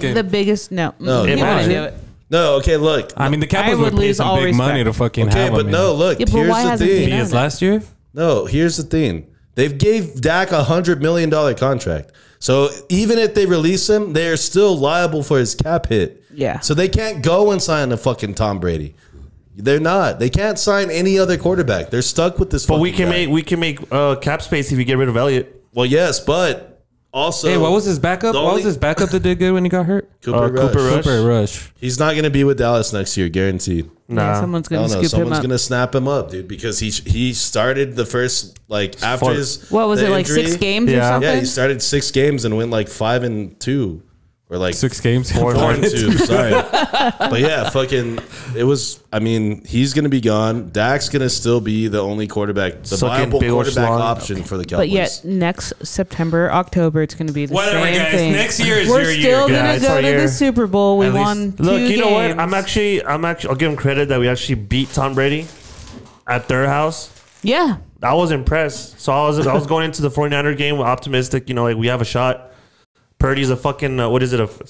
be the biggest. No, he wouldn't do it. No, okay, look. I mean, the Cowboys would pay some big money to fucking have him. Okay, but no, look. Here's the thing. He is last year. No, here's the thing. They've gave Dak $100 million contract, so even if they release him, they're still liable for his cap hit. Yeah. So they can't go and sign a fucking Tom Brady. They're not. They can't sign any other quarterback. They're stuck with this. But we can make cap space if we get rid of Elliott. Well, yes, but also, hey, what was his backup? What was his backup that did good when he got hurt? Cooper Rush. He's not going to be with Dallas next year, guaranteed. Nah. Yeah, someone's going to snap him up, dude, because he started the first, like, after his injury, like 6 games or something? Yeah, he started 6 games and went like 5-2 or like 6 games, 4-2. Sorry. But yeah, fucking, it was, I mean, he's going to be gone. Dak's going to still be the only quarterback, the viable quarterback option for the Cowboys. But yet next September, October, it's going to be the same thing. Next year is your year. We're still going to go to the Super Bowl. We won 2 games. Look, you know what? I'm actually, I'll give him credit that we actually beat Tom Brady at their house. Yeah. I was impressed. So I was going into the 49er game optimistic, you know, like we have a shot. Purdy's a fucking, what is it, a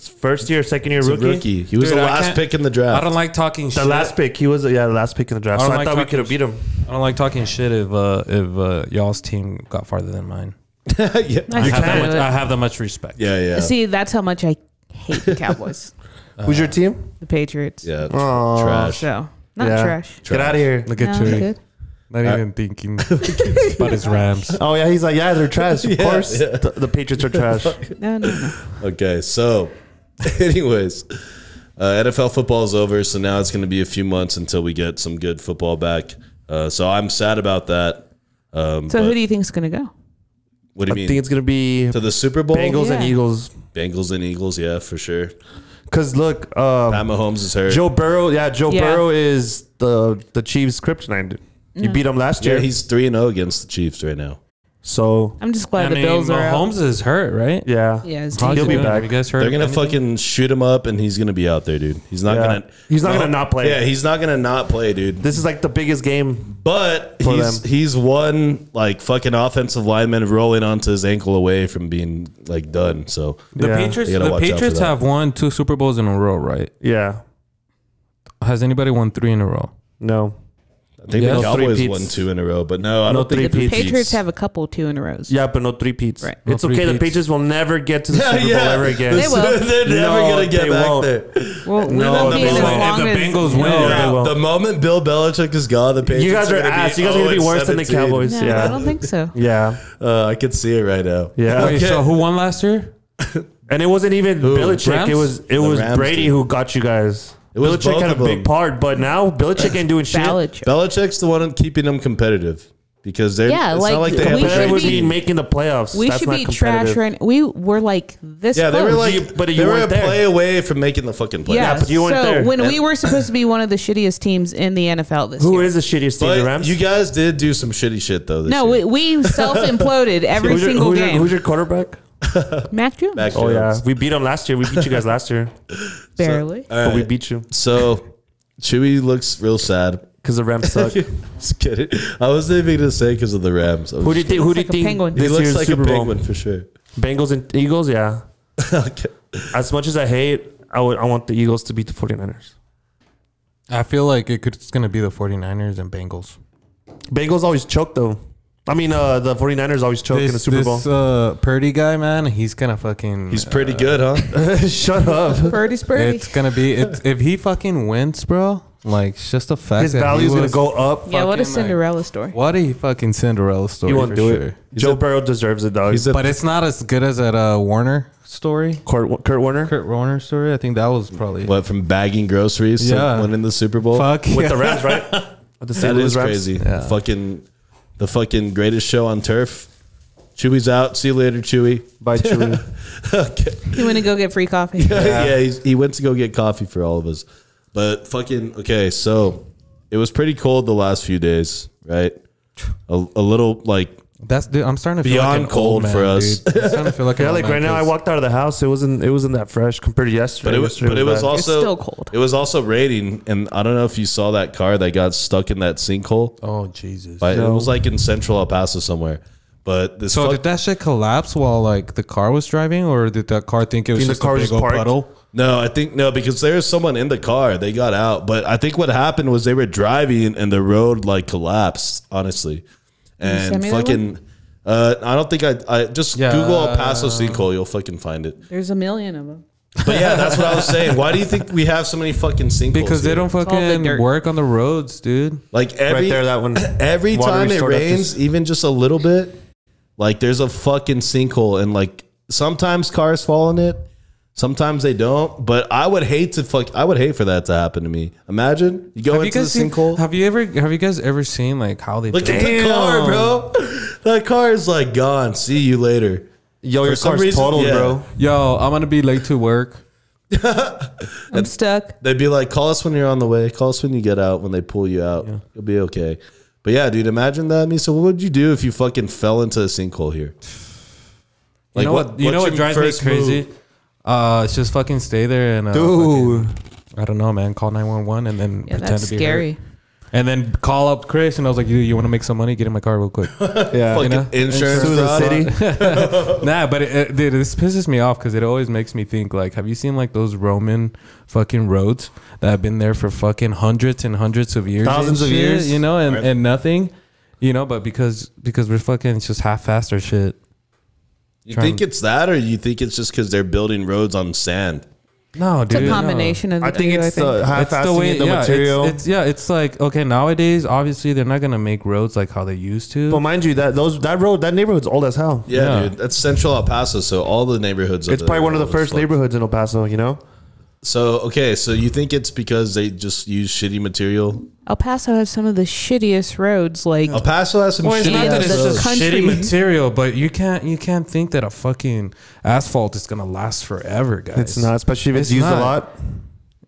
second-year rookie? He was the last pick in the draft. I don't like talking shit. The last pick. He was, yeah, the last pick in the draft. So I thought we could have beat him. I don't like talking shit if y'all's team got farther than mine. Yeah. I have that much respect. Yeah, yeah. See, that's how much I hate the Cowboys. Who's your team? The Patriots. Yeah. Aww. Trash. So, not trash. Get out of here. Look at Chewy. Not even thinking about his Rams. Oh, yeah. He's like, yeah, they're trash. Of course. Yeah. The Patriots are trash. No. Okay. So, anyways, NFL football is over. So now it's going to be a few months until we get some good football back. So I'm sad about that. So who do you think is going to go? What do you mean? I think it's going to be to the Super Bowl? Bengals and Eagles. Bengals and Eagles. Yeah, for sure. Because, look. Pat Mahomes is hurt. Joe Burrow. Yeah, Joe Burrow is the Chiefs' kryptonite, dude. You beat him last year. Yeah, he's 3-0 against the Chiefs right now. So I'm just glad the Bills are out. Mahomes is hurt, right? Yeah. He'll be back. You guys heard They're going to fucking shoot him up, and he's going to be out there, dude. He's not going to. He's not going to not play. Yeah, he's not going to not play, dude. This is like the biggest game. But he's one, like, fucking offensive lineman rolling onto his ankle away from being, like, done. So the Patriots have won 2 Super Bowls in a row, right? Yeah. Has anybody won 3 in a row? No. I think the Cowboys won 2 in a row, but no, I don't think the Patriots have a couple 2 in a row. Yeah, but no 3-peats. Right. It's okay. The Patriots will never get to the Super Bowl ever again. They will. They're never going to get back there. Well, no, if the Bengals win, they won't. The moment Bill Belichick is gone, the Patriots. You guys are ass. You guys are going to be worse than the Cowboys. Yeah, I don't think so. Yeah, I could see it right now. Yeah. So who won last year? And it wasn't even Belichick. It was Brady who got you guys. Belichick had a big part, but now Belichick ain't doing shit. Belichick's the one keeping them competitive because they're not like they should be making the playoffs. We should be trash. Right? We were like this. Yeah, close. they were a play away from making the fucking playoffs. Yeah, but you weren't there. When we were supposed to be one of the shittiest teams in the NFL this year. Who is the shittiest team? The Rams. You guys did do some shitty shit though. This year. We self imploded every single game. Who's your quarterback? Mac Jones. Oh yeah, we beat him last year. We beat you guys last year, barely. So, right. But we beat you. So Chewy looks real sad because the Rams suck. Just kidding. I was not even gonna say because of the Rams. Who do you think? Penguin. He looks like a penguin for sure. Bengals and Eagles. Yeah. Okay. As much as I hate, I want the Eagles to beat the 49ers. I feel like it's gonna be the 49ers and Bengals. Bengals always choke though. I mean, the 49ers always choke in the Super Bowl. This Purdy guy, man, he's going to fucking... He's pretty good, huh? Shut up. Purdy's Purdy. It's going to be... if he fucking wins, bro, like, it's just a fact. His value is going to go up. Yeah, fucking, what a Cinderella story. What a fucking Cinderella story. You won't do it. Joe Burrow deserves it, dog. But it's not as good as that Warner story. Kurt Warner? Kurt Warner story. I think that was probably... What, from bagging groceries to winning the Super Bowl? Fuck. With the Rams, right? With the St. Louis Rams. Crazy. Yeah. Fucking... The fucking greatest show on turf. Chewy's out. See you later, Chewy. Bye, Chewy. Okay. He went to go get free coffee. Yeah, he went to go get coffee for all of us. But fucking, okay, so it was pretty cold the last few days, right? A little, like, That's dude, I'm starting to feel beyond like cold man, for us. Dude. I'm starting to feel like yeah, like right now I walked out of the house. It wasn't that fresh compared to yesterday. But it was also still cold. It was also raining, and I don't know if you saw that car that got stuck in that sinkhole. Oh Jesus! But no. It was like in central El Paso somewhere. But this so did that shit collapse while like the car was driving, or did that car think it was just a big old puddle? No, I think no, because there was someone in the car. They got out, but I think what happened was they were driving and the road like collapsed. Honestly. And fucking, I don't think I just yeah. Google El Paso sinkhole. You'll fucking find it. There's a million of them. But yeah, that's what I was saying. Why do you think we have so many fucking sinkholes? Because they don't fucking work on the roads, dude. Like every time it rains, even just a little bit, like there's a fucking sinkhole, and like sometimes cars fall in it, sometimes they don't. But I would hate to I would hate for that to happen to me. Imagine you go into the sinkhole. Have you guys ever seen like how they look at the car, bro? That car is like gone. See you later. Yo, your car's totaled, bro. Yo, I'm gonna be late to work. I'm stuck. They'd be like, call us when you're on the way. Call us when you get out. When they pull you out, yeah. You'll be okay. But yeah, dude, imagine that. Misa, what would you do if you fucking fell into a sinkhole here? Like, you know what? You know what drives me crazy? It's just fucking stay there and dude, I don't know, man. Call 911 and then pretend that's to be scary. Hurt. And then call up Chris and I was like, you want to make some money? Get in my car real quick. Yeah, you know? Insurance to the city. Nah, but dude, this pisses me off because it always makes me think like, have you seen like those Roman fucking roads that have been there for fucking hundreds and hundreds of years, thousands of years, you know, and nothing, you know, but because we're fucking it's just half-assed or shit. You think it's that, or you think it's just because they're building roads on sand? No, dude. It's a combination of the two, I think. It's the way, the material. It's like, okay, nowadays, obviously, they're not going to make roads like how they used to. But mind you, that neighborhood's old as hell. Yeah, yeah, dude. That's central El Paso, so all the neighborhoods. It's probably one of the first neighborhoods in El Paso, you know? So, okay, so you think it's because they just use shitty material? El Paso has some of the shittiest roads. Like El Paso has some shitty material, but you can't think that a fucking asphalt is gonna last forever, guys. It's not, especially if it's used a lot.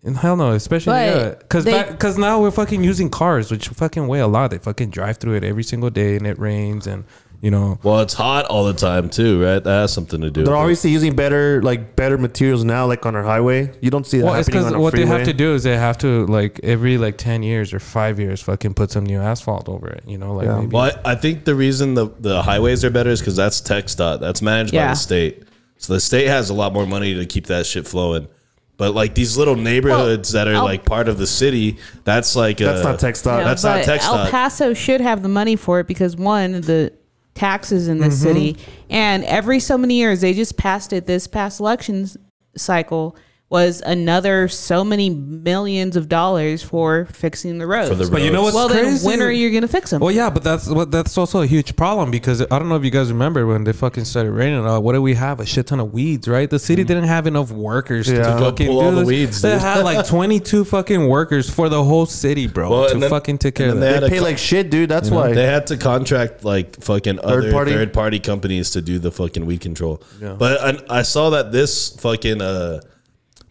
And hell no, especially because now we're fucking using cars, which fucking weigh a lot. They fucking drive through it every single day, and it rains and. You know, well, it's hot all the time too, right? That has something to do. They're obviously using better materials now, like on our highway. You don't see that happening on a freeway. What they have to do is they have to like every like 10 years or 5 years, fucking put some new asphalt over it. You know, like maybe. Well, I think the reason the highways are better is because that's TxDOT. That's managed by the state, so the state has a lot more money to keep that shit flowing. But like these little neighborhoods that are like part of the city, that's like that's not TxDOT. No, that's not TxDOT. El Paso should have the money for it because one the taxes in this city, and every so many years they just passed it. This past elections cycle was another so many millions of dollars for fixing the roads. But you know what's crazy? Then when are you gonna fix them? Well, yeah, but that's also a huge problem because I don't know if you guys remember when they fucking started raining. What do we have? A shit ton of weeds, right? The city didn't have enough workers to fucking pull all the weeds. They had like 22 fucking workers for the whole city, bro, to fucking take care of that. They pay like shit, dude. That's why they had to contract like fucking third party companies to do the fucking weed control. Yeah. But I saw that this fucking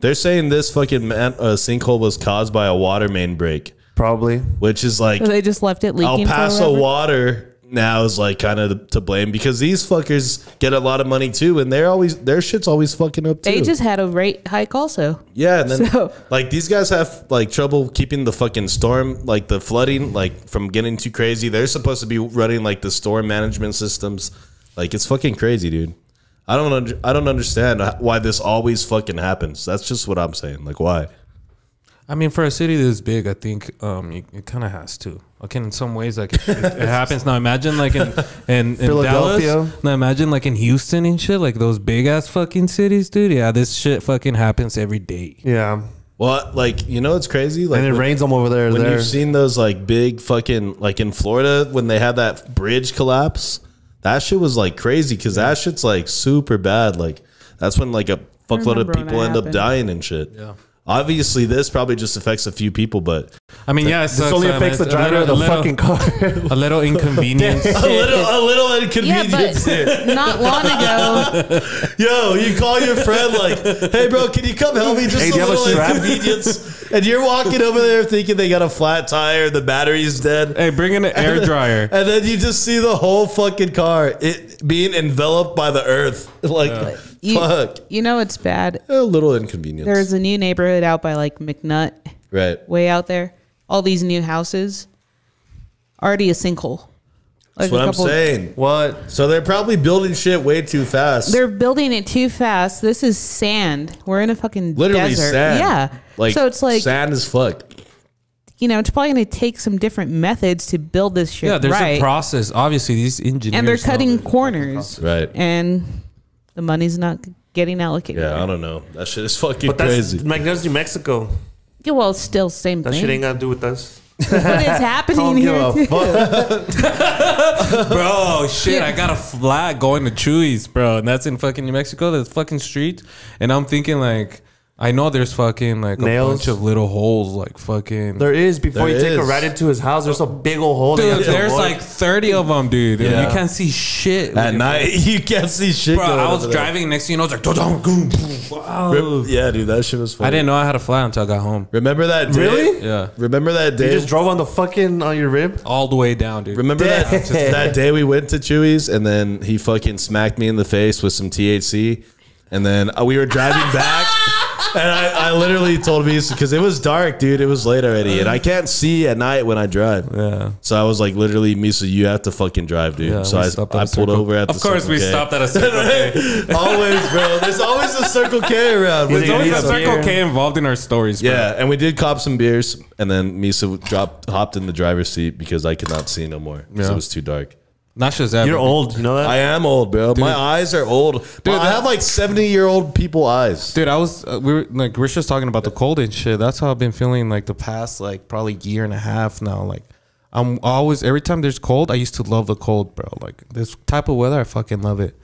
they're saying this fucking sinkhole was caused by a water main break. Probably. Which is like... So they just left it leaking. El Paso water now is like kind of to blame because these fuckers get a lot of money too. And they're always... Their shit's always fucking up too. They just had a rate hike also. Yeah. And then like these guys have like trouble keeping the fucking storm, like the flooding, like from getting too crazy. They're supposed to be running like the storm management systems. Like it's fucking crazy, dude. I don't understand why this always fucking happens. That's just what I'm saying. Like, why? I mean, for a city this big, I think it kind of has to. Like, in some ways, like it happens. Now, imagine like in Dallas. Now, imagine like in Houston and shit. Like those big ass fucking cities, dude. Yeah, this shit fucking happens every day. Yeah. Well, like, you know, it's crazy. Like, and it rains them over there. When you've seen those like big fucking like in Florida when they had that bridge collapse. That shit was like crazy because that shit's like super bad. Like that's when like a fuckload of people end up dying and shit. Yeah. Obviously, this probably just affects a few people, but I mean, yeah, this only affects the driver of the fucking car. A little inconvenience. a little inconvenience. Yeah, but not long ago. Yo, you call your friend like, hey, bro, can you come help me? Just a little inconvenience. And you're walking over there thinking they got a flat tire, the battery's dead. Hey, bring in an air dryer. And then you just see the whole fucking car being enveloped by the earth. Like, fuck. You know it's bad. A little inconvenience. There's a new neighborhood out by like McNutt. Right. Way out there. All these new houses. Already a sinkhole. Like That's what I'm saying. What? So they're probably building shit way too fast. They're building it too fast. This is sand. We're in a fucking desert. Sand. Yeah. Like, so it's like sand is fucked. You know, it's probably going to take some different methods to build this shit. Yeah, there's a process. Obviously, these engineers. And they're cutting corners. Right. And the money's not getting allocated. Yeah, I don't know. That shit is fucking crazy. That's New Mexico. Yeah, well, it's still the same thing. That shit ain't got to do with us. What is happening here too? Bro, shit, I got a flat going to Chewy's, bro. And that's in fucking New Mexico. That's fucking street. And I'm thinking like, I know there's fucking like a bunch of little holes. Like fucking There is. Before you take a ride into his house, there's a big old hole. Dude, there's like 30 of them, dude. Yeah. And you can't see shit. At night, you can't see shit. Bro, I was driving. Next thing you know, it's like wow. Yeah, dude, that shit was funny. I didn't know I had a flat until I got home. Remember that day? Really? Yeah. Remember that day? You just drove on the fucking, on your rib? All the way down, dude. Remember that day we went to Chewy's and then he fucking smacked me in the face with some THC. And then we were driving back. And I literally told Misa, because it was dark, dude. It was late already. And I can't see at night when I drive. Yeah. So I was like, literally, Misa, you have to fucking drive, dude. Yeah, so I pulled over at the Circle K. Of course, we stopped at a Circle K. Always, bro. There's always a Circle K around. There's always a Circle K involved in our stories, bro. Yeah, and we did cop some beers. And then Misa hopped in the driver's seat because I could not see no more because it was too dark. Not just that. You're old. You know that? I am old, bro. Dude. My eyes are old. Dude, I have like 70-year-old people eyes. Dude, I was we were just talking about the cold and shit. That's how I've been feeling like the past like probably year and a half now. Like I'm always every time there's cold, I used to love the cold, bro. Like this type of weather, I fucking love it.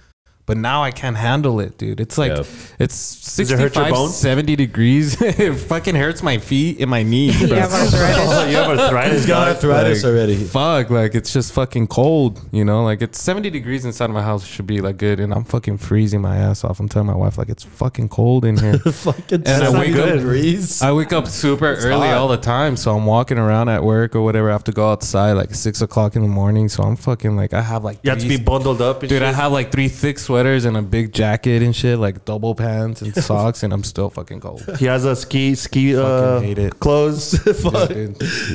But now I can't handle it, dude. It's like it's 65, 70 degrees. It fucking hurts my feet and my knees. You have arthritis. You have arthritis. He's got arthritis already. Fuck, like it's just fucking cold, you know? Like it's 70 degrees inside my house should be like good, and I'm fucking freezing my ass off. I'm telling my wife like it's fucking cold in here. Fucking and I wake up super early all the time, so I'm walking around at work or whatever. I have to go outside like 6 o'clock in the morning, so I'm fucking like I have like you have to be bundled up, and dude. Shit. I have like thick sweaters and a big jacket and shit, like double pants and socks, and I'm still fucking cold. He has a ski clothes. Fuck. Yeah,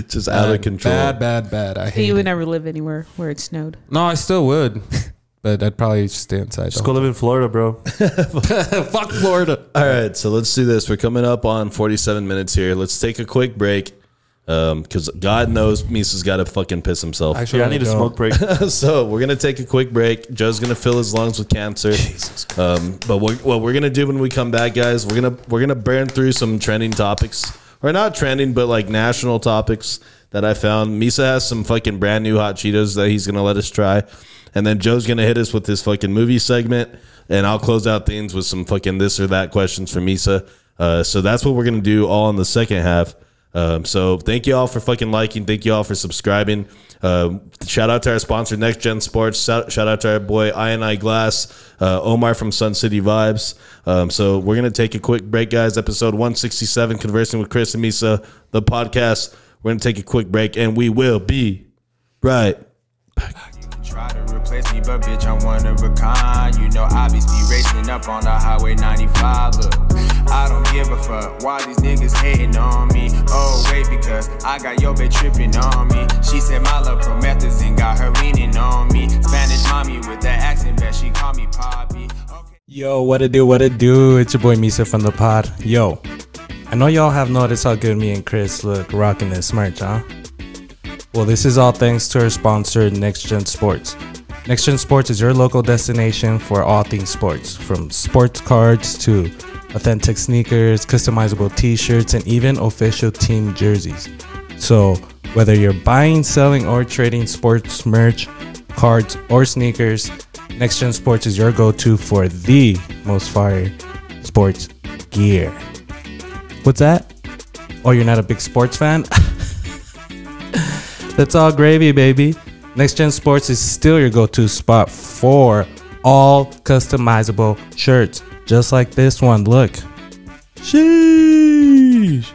just out of control. Bad. I hate it. You would never live anywhere where it snowed. No, I still would. But I'd probably just stay inside. Just go live in Florida, bro. Fuck Florida. All right, so let's do this. We're coming up on 47 minutes here. Let's take a quick break. Because God knows Misa's got to fucking piss himself. Actually, I need a smoke break. So we're going to take a quick break. Joe's going to fill his lungs with cancer. Jesus Christ. But what we're going to do when we come back, guys, we're gonna burn through some trending topics. Or not trending, but like national topics that I found. Misa has some fucking brand new hot Cheetos that he's going to let us try. And then Joe's going to hit us with his fucking movie segment. And I'll close out things with some fucking this or that questions for Misa. So that's what we're going to do all in the second half. So thank you all for fucking liking. Thank you all for subscribing. Shout out to our sponsor, Next Gen Sports. Shout out to our boy, I&I Glass, Omar from Sun City Vibes. So we're going to take a quick break, guys. Episode 167, Conversing with Chris and Misa, the podcast. We're going to take a quick break, and we will be right back. Try to replace me, but bitch, I'm one of a kind. You know I be speed racing up on the highway 95. Look, I don't give a fuck why these niggas hating on me. Oh wait, because I got your bitch tripping on me. She said my love promethazine got her leaning on me. Spanish mommy with that accent, bet she call me Poppy. Okay. Yo, what it do? It's your boy Misa from the pod. Yo, I know y'all have noticed how good me and Chris look rocking this merch, huh? Well, this is all thanks to our sponsor, Next Gen Sports. Next Gen Sports is your local destination for all things sports, from sports cards to authentic sneakers, customizable t-shirts, and even official team jerseys. So whether you're buying, selling, or trading sports merch, cards, or sneakers, Next Gen Sports is your go-to for the most fire sports gear. What's that? Oh, you're not a big sports fan? That's all gravy, baby. Next Gen Sports is still your go-to spot for all customizable shirts. Just like this one, look. Sheesh.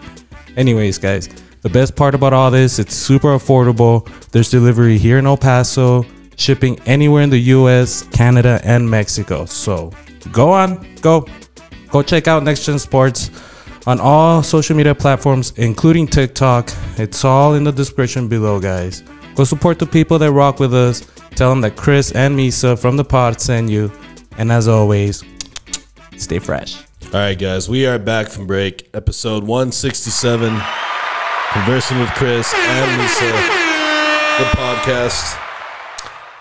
Anyways, guys, the best part about all this, it's super affordable. There's delivery here in El Paso, shipping anywhere in the US, Canada, and Mexico. So go check out Next Gen Sports on all social media platforms, including TikTok. It's all in the description below, guys. Go support the people that rock with us. Tell them that Chris and Misa from the pod send you. And as always, stay fresh. All right, guys, we are back from break. Episode 167, Conversing with Chris and Misa, the podcast.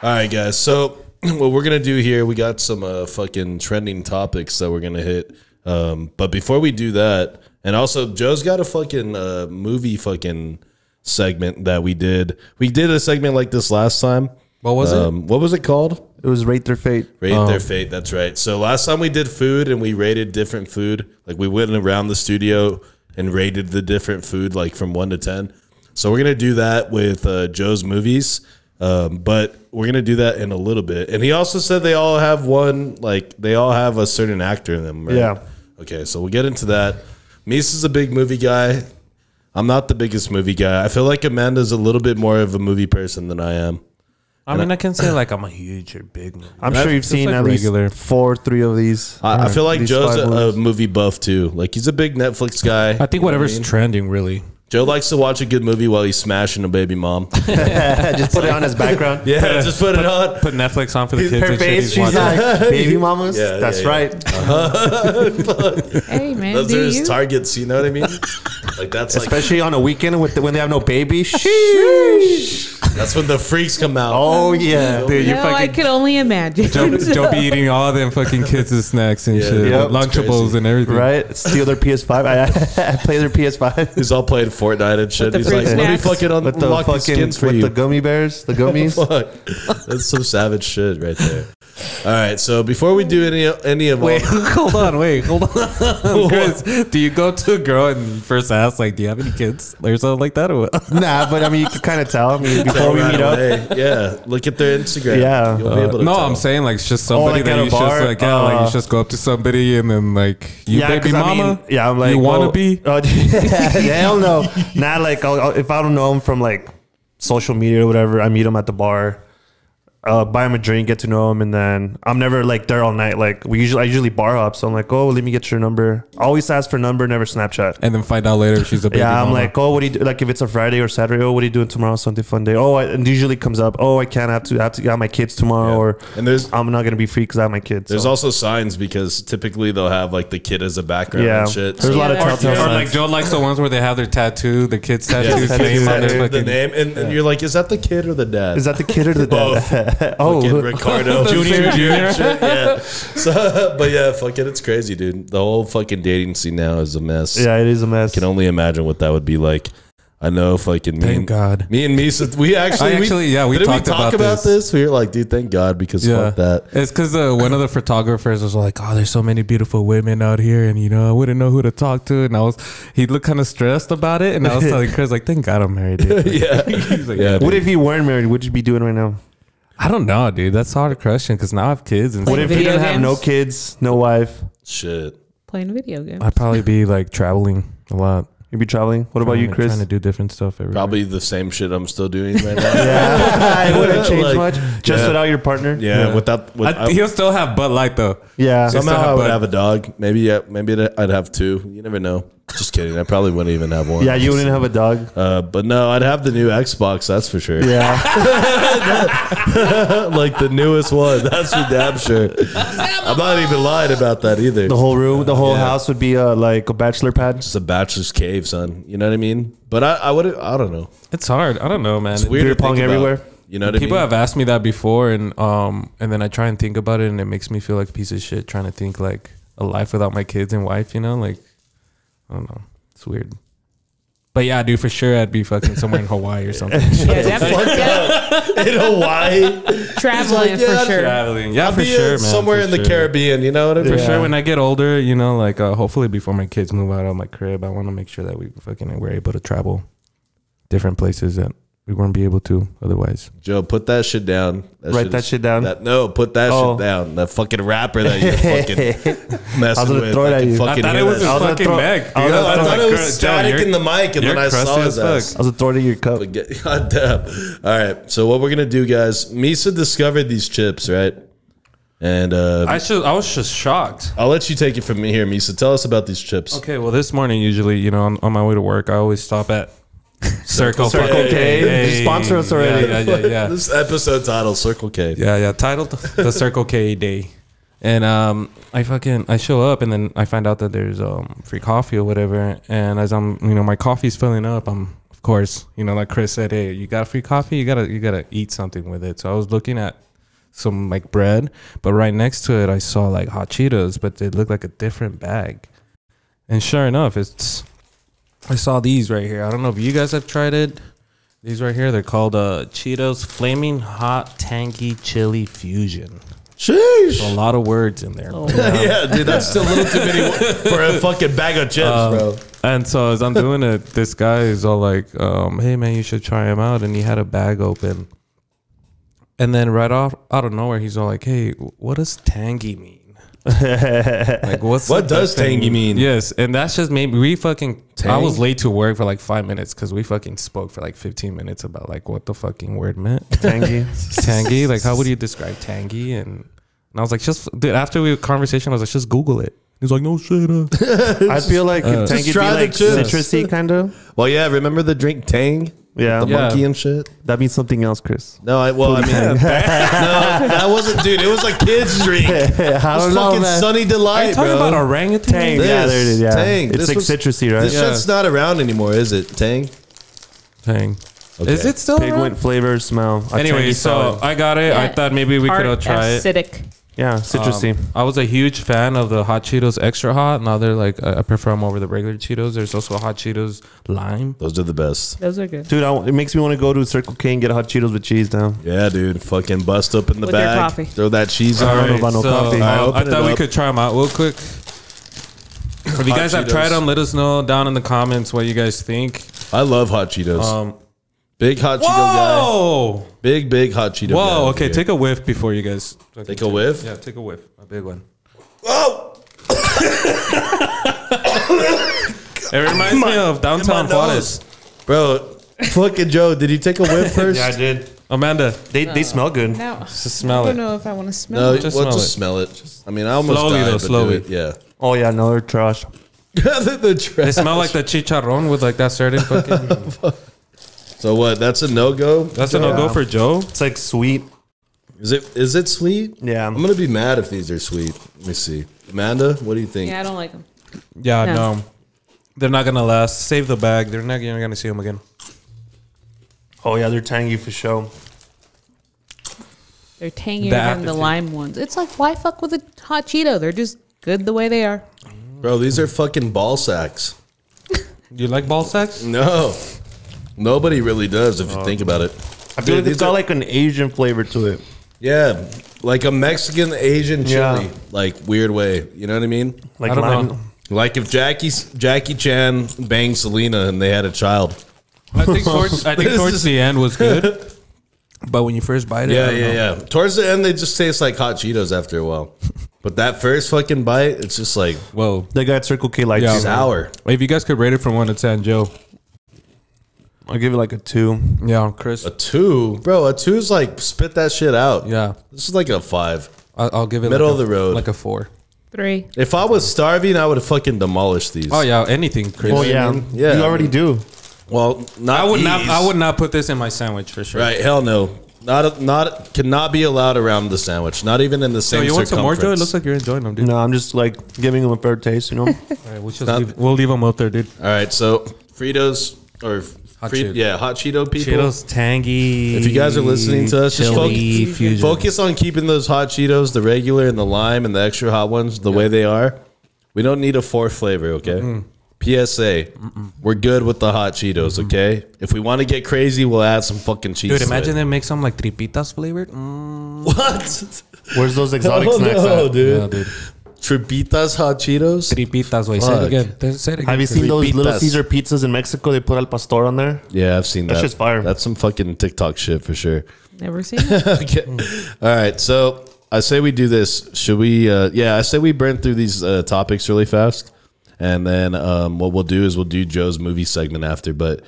All right, guys, so what we're going to do here, we got some fucking trending topics that we're going to hit. But before we do that, and also Joe's got a fucking movie fucking segment that we did. We did a segment like this last time. What was it? What was it called? It was Rate Their Fate. Rate Their Fate. That's right. So last time we did food and we rated different food. Like we went around the studio and rated the different food like from 1 to 10. So we're going to do that with Joe's movies. But we're going to do that in a little bit. And he also said they all have one, like they all have a certain actor in them, right? Yeah. Okay, so we'll get into that. Misa's a big movie guy. I'm not the biggest movie guy. I feel like Amanda's a little bit more of a movie person than I am. I mean, I can say like I'm a huge or big movie. I'm sure you've seen at least three of these. I feel like Joe's a movie buff too. Like he's a big Netflix guy. I think whatever's trending, really. Joe likes to watch a good movie while he's smashing a baby mom. Just put it on his background. Yeah, just put it on. Put Netflix on for the kids. Her face, she's like, baby mamas. Yeah, that's right. Hey, man, those are his targets. You know what I mean? Like that's especially on a weekend with when they have no baby. Sheesh. That's when the freaks come out. Oh yeah, dude, you fucking. I could only imagine. Joe be eating all them fucking kids' snacks and shit, Lunchables and everything. Right? Steal their PS5. I play their PS5. He's all playing Fortnite and shit. He's like, let me fucking unlock the skins for you. With the gummy bears, the gummies. Fuck, that's some savage shit right there. All right, so before we do any of wait, hold on, Chris, do you go to a girl and first ask like, do you have any kids or something like that? Or what? Nah, but I mean, you can kind of tell. I mean, before we meet up, yeah, look at their Instagram. Yeah, you'll be able to tell. I'm saying like it's just somebody that you just like, yeah, like you just go up to somebody and then like, baby mama, I'm like, you want to be? Hell no, not like if I don't know them from like social media or whatever, I meet them at the bar. Buy him a drink, get to know him, and then I'm never like there all night. Like I usually bar hop, so I'm like, oh, let me get your number. Always ask for number, never Snapchat. And then find out later if she's a baby mama. I'm like, oh, what do you do? Like if it's a Friday or Saturday, oh, what are you doing tomorrow? Something fun day. Oh, and usually comes up. Oh, I can't have to have my kids tomorrow, or and I'm not gonna be free because I have my kids. There's also signs because typically they'll have like the kid as a background and shit. There's a lot of telltale signs. Or like Joe likes the ones where they have their tattoo, the kid's tattoo, the name, and you're like, is that the kid or the dad? Is that the kid or the dad? Oh, Ricardo Junior. Yeah. So, but yeah, fuck it, it's crazy, dude. The whole fucking dating scene now is a mess. Yeah, it is a mess. I can only imagine what that would be like. I know, fucking. Me and Misa, we actually talked about this. We were like, dude, thank God, because fuck that. It's because one of the photographers was like, oh, there's so many beautiful women out here, and you know, I wouldn't know who to talk to, and he looked kind of stressed about it, and I was telling Chris like, thank God I'm married. Dude. He's like, yeah. What if you weren't married? What'd you be doing right now? I don't know, dude. That's a hard question because now I have kids. And what if you didn't have no kids, no wife? Shit. Playing video games. I'd probably be like traveling a lot. You'd be traveling? What about you, Chris? Trying to do different stuff everywhere. Probably the same shit I'm still doing right now. Yeah. It wouldn't change much. Just without your partner? Yeah. He'll still have Bud Light though. Yeah. Somehow I would have a dog. Maybe I'd have two. You never know. Just kidding. I probably wouldn't even have one. Yeah, you wouldn't have a dog. But no, I'd have the new Xbox. That's for sure. Yeah. Like the newest one. That's for damn sure. I'm not even lying about that either. The whole room, the whole house would be like a bachelor pad. Just a bachelor's cave, son. You know what I mean? But I don't know. It's hard. I don't know, man. It's weird. Pong everywhere. You know what I mean? People have asked me that before, and then I try and think about it, and it makes me feel like a piece of shit trying to think like a life without my kids and wife. You know, like. I don't know. It's weird. But yeah, dude, for sure I'd be fucking somewhere in Hawaii or something. In Hawaii? Traveling, like, for sure. Traveling. Yeah, for sure, man. Somewhere in the Caribbean, you know what I mean? For sure, when I get older, you know, like hopefully before my kids move out of my crib, I want to make sure that we're able to travel different places that we won't be able to otherwise. Joe, put that shit down. Write that shit down. No, put that shit down. That fucking rapper that you're fucking messing with. I thought it was his fucking mic. I thought it was static in the mic, and then I saw that. I was throwing your cup. God damn. All right, so what we're gonna do, guys? Misa discovered these chips, right? And I was just shocked. I'll let you take it from me here, Misa. Tell us about these chips. Okay. Well, this morning, usually, you know, on my way to work, I always stop at Circle K. Hey. You sponsor us already. Yeah. This episode title, Circle K. Yeah. Titled the Circle K Day. And I show up, and then I find out that there's free coffee or whatever. And as I'm, you know, my coffee's filling up, I'm, of course, you know, like Chris said, hey, you got free coffee, you gotta eat something with it. So I was looking at some like bread, but right next to it I saw like hot Cheetos, but they look like a different bag. And sure enough, I saw these right here. I don't know if you guys have tried it. These right here, they're called Cheetos Flaming Hot Tangy Chili Fusion. Sheesh. A lot of words in there. Oh, wow. Yeah, dude, that's still a little too many for a fucking bag of chips, bro. And so as I'm doing it, this guy is all like, hey man, you should try him out. And he had a bag open. And then right off out of nowhere, he's all like, hey, what does tangy mean? Like, what does tangy mean? Yes. And that's just made me, I was late to work for like 5 minutes because we fucking spoke for like 15 minutes about like what the fucking word meant. Tangy. Tangy. Like, how would you describe tangy? And I was like, just, dude, after we had a conversation, I was like, just Google it. He's like, no shit. I feel like tangy be like citrusy kind of. Well, yeah. Remember the drink Tang? Yeah, the monkey and shit. That means something else, Chris. No, well, I mean, no, that wasn't, dude. It was like kids' drink. I don't know, man. Sunny Delight. Are you talking about orangutan? Tang. Yeah, there it is. Yeah. Tang. It's like citrusy, right? This shit's not around anymore, is it? Tang. Tang. Okay. Is it still pigment around? Flavor, smell. Anyway, so I got it. Yeah. I thought maybe we could try it. Acidic. Yeah, citrusy. I was a huge fan of the hot Cheetos extra hot. Now they're like, I prefer them over the regular Cheetos. There's also hot Cheetos lime. Those are the best. Those are good. Dude, it makes me want to go to Circle K and get hot Cheetos with cheese now. Yeah, dude. Fucking bust open the bag. Throw that cheese on. I don't know about no coffee. I thought we could try them out real quick. If you guys have tried them, let us know down in the comments what you guys think. I love hot Cheetos. Big hot Cheeto guy. Big hot Cheeto guy. Whoa, okay. Take a whiff before you guys. Take a whiff? Yeah, take a whiff. A big one. Whoa! It reminds me of downtown Juarez. Bro, fucking Joe, did you take a whiff first? Yeah, I did. Amanda, they smell good. No. Just smell it. I don't know if I want to smell it. Just smell it. I mean, I almost died, though, slowly. Yeah. Oh, yeah, no, they're trash. They're trash. They smell like the chicharron with like that certain fucking... So what? That's a no-go? That's a no-go for Joe? It's like sweet. Is it sweet? Yeah. I'm going to be mad if these are sweet. Let me see. Amanda, what do you think? Yeah, I don't like them. Yeah, no. They're not going to last. Save the bag. They're not going to see them again. Oh, yeah. They're tangy for sure. They're tangier than the lime ones. It's like, why fuck with a hot Cheeto? They're just good the way they are. Bro, these are fucking ball sacks. You like ball sacks? No. Nobody really does if you think about it. I feel like it's got like an Asian flavor to it. Yeah, like a Mexican Asian chili, like weird way. You know what I mean? Like I don't know. Like if Jackie Chan banged Selena and they had a child. I think towards the end was good, but when you first bite it, I don't know. Towards the end, they just taste like hot Cheetos after a while. But that first fucking bite, it's just like whoa. They got Circle K like sour. If you guys could rate it from 1 to 10, Joe. I'll give it like a 2. Yeah, Chris. A 2? Bro, a 2 is like, spit that shit out. Yeah. This is like a 5. I'll give it middle like of the road. Like a 4. 3. If I was starving, I would have fucking demolished these. Oh, yeah. Anything, Chris. Oh, yeah. Yeah. You already do. Well, I would not put this in my sandwich for sure. Right. Hell no. Cannot be allowed around the sandwich. Not even in the same circumference. You want some more, Joe? It looks like you're enjoying them, dude. No, I'm just like giving them a fair taste, you know? All right. We'll leave them up there, dude. All right. So, Fritos or... hot Cheeto people. Cheetos tangy. If you guys are listening to us, just focus on keeping those hot Cheetos, the regular and the lime and the extra hot ones, the way they are. We don't need a fourth flavor, okay? PSA, we're good with the hot Cheetos, okay? If we want to get crazy, we'll add some fucking cheese. Dude, imagine they make some like tripitas flavored. What? Where's those exotic snacks at? Dude. Tripitas hot Cheetos? Tripitas, wait. Say it again. Say it again. Have you seen those Little Caesar pizzas in Mexico? They put al pastor on there. Yeah, I've seen that. That shit's fire. That's some fucking TikTok shit for sure. Never seen it. Okay. All right. So I say we do this. Should we? Yeah, I say we burn through these topics really fast. And then what we'll do is we'll do Joe's movie segment after. But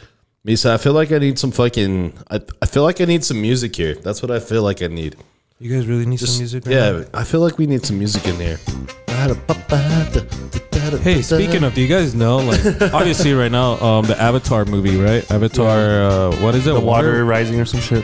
Misa, I feel like I need some fucking... I feel like I need some music here. That's what I feel like I need. You guys really need some music? Yeah, I feel like we need some music in here. Hey, speaking of, do you guys know, like, obviously right now, the Avatar movie, right? Avatar, what is it? The Water Rising or some shit.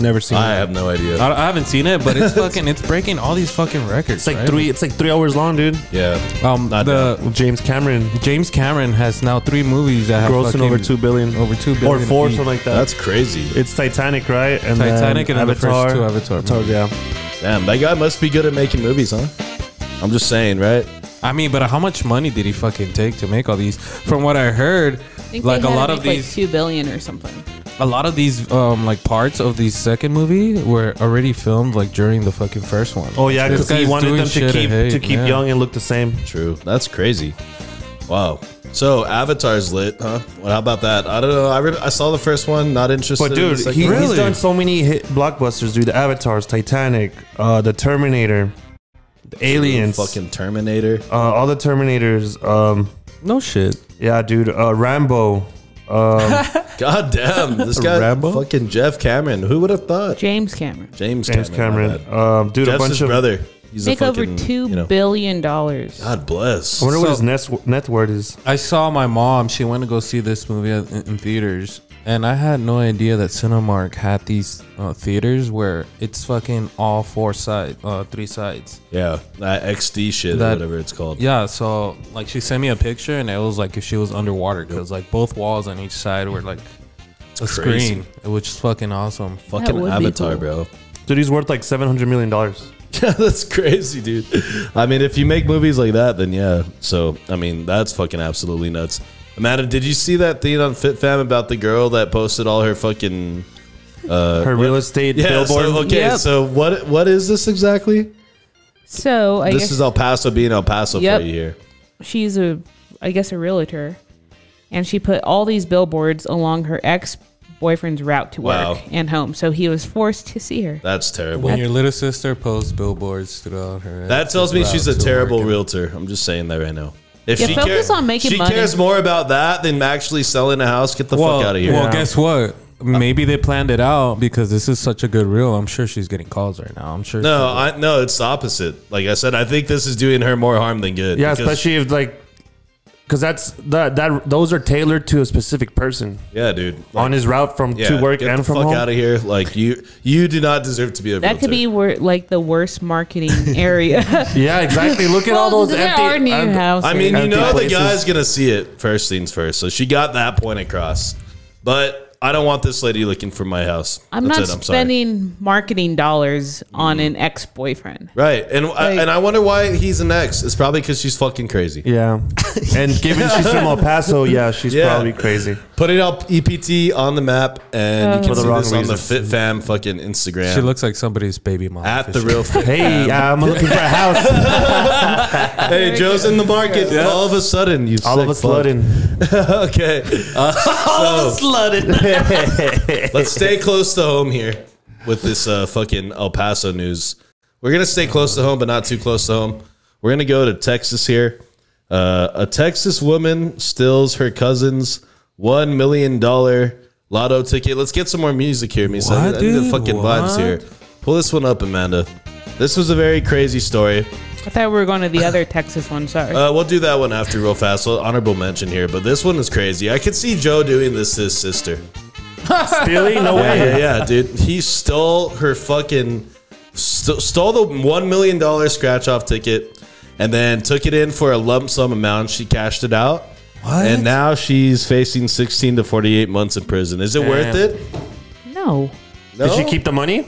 Never seen it. I have no idea. I haven't seen it, but it's fucking, it's breaking all these fucking records. It's like right? It's like 3 hours long, dude. Yeah. James Cameron has now 3 movies that have grossing over 2 billion, or 4, something like that. That's crazy. It's Titanic, right? And Titanic and Avatar. The first 2 Avatar. Yeah. Damn, that guy must be good at making movies, huh? I'm just saying, right? I mean, but how much money did he fucking take to make all these? From what I heard, like a lot of these, like 2 billion or something. A lot of these, like parts of the second movie were already filmed like during the fucking first one. Oh yeah, because he wanted them to keep young and look the same. True, that's crazy. Wow. So Avatar's lit, huh? Well, how about that? I don't know. I saw the first one, not interested. But dude, he's done so many hit blockbusters, dude. The Avatars, Titanic, the Terminator. Aliens, fucking Terminator, all the Terminators, no shit, yeah, dude, Rambo, god damn, this guy, Rambo, fucking Jeff Cameron, who would have thought? James Cameron, dude, Jeff's a bunch of brother. He's make fucking, over $2 billion. God bless. I wonder what his net worth is. I saw my mom; she went to go see this movie in theaters, and I had no idea that Cinemark had these theaters where it's fucking all 3 sides. Yeah, that XD shit, or whatever it's called. Yeah, so like she sent me a picture, and it was like if she was underwater because like both walls on each side were like a crazy screen, which is fucking awesome. Fucking Avatar, cool, bro. Dude, he's worth like $700 million. Yeah, that's crazy, dude. I mean, if you make movies like that, then yeah. So, I mean, that's fucking absolutely nuts. Amanda, did you see that thing on FitFam about the girl that posted all her fucking... her real estate billboard? So, okay, so what is this exactly? So, I guess... This is El Paso being El Paso for you here. She's, I guess, a realtor. And she put all these billboards along her ex-boyfriend's route to work and home, so he was forced to see her. That's terrible. When your little sister posts billboards throughout her, that tells me she's a terrible realtor. I'm just saying that right now. If she focus on making money, she cares more about that than actually selling a house. Get the fuck out of here. Well, guess what? Maybe they planned it out because this is such a good reel. I'm sure she's getting calls right now. I'm sure. No, no, it's the opposite. Like I said, I think this is doing her more harm than good. Yeah, especially if like. Because those are tailored to a specific person. Yeah, dude. Like, on his route from to work and from home. Get the fuck out of here! Like you do not deserve to be a realtor. That could be like the worst marketing area. Yeah, exactly. Look at all those empty houses. I mean, you know the guy's gonna see it first things first. So she got that point across. But I don't want this lady looking for my house. I'm spending marketing dollars on an ex-boyfriend. Right. And like, I wonder why he's an ex. It's probably because she's fucking crazy. Yeah. And given she's from El Paso, yeah, she's probably crazy. Putting up EPT on the map, and you can see this on the FitFam fucking Instagram. She looks like somebody's baby mom. At the real FitFam. Hey, I'm looking for a house. Hey, Joe's in the market. Yeah. All of a sudden, you all of a sudden. Okay. All of a sudden. Let's stay close to home here with this fucking El Paso news. We're going to stay close to home, but not too close to home. We're going to go to Texas here. A Texas woman steals her cousin's $1 million lotto ticket. Let's get some more music here, Misa. I need the fucking vibes here. Pull this one up, Amanda. This was a very crazy story. I thought we were going to the other Texas one. Sorry. We'll do that one after real fast. So honorable mention here, but this one is crazy. I could see Joe doing this to his sister. Really? No way. Yeah, dude. He stole her fucking... Stole the $1 million scratch-off ticket and then took it in for a lump sum amount. She cashed it out. What? And now she's facing 16 to 48 months in prison. Is it worth it? No. Did she keep the money?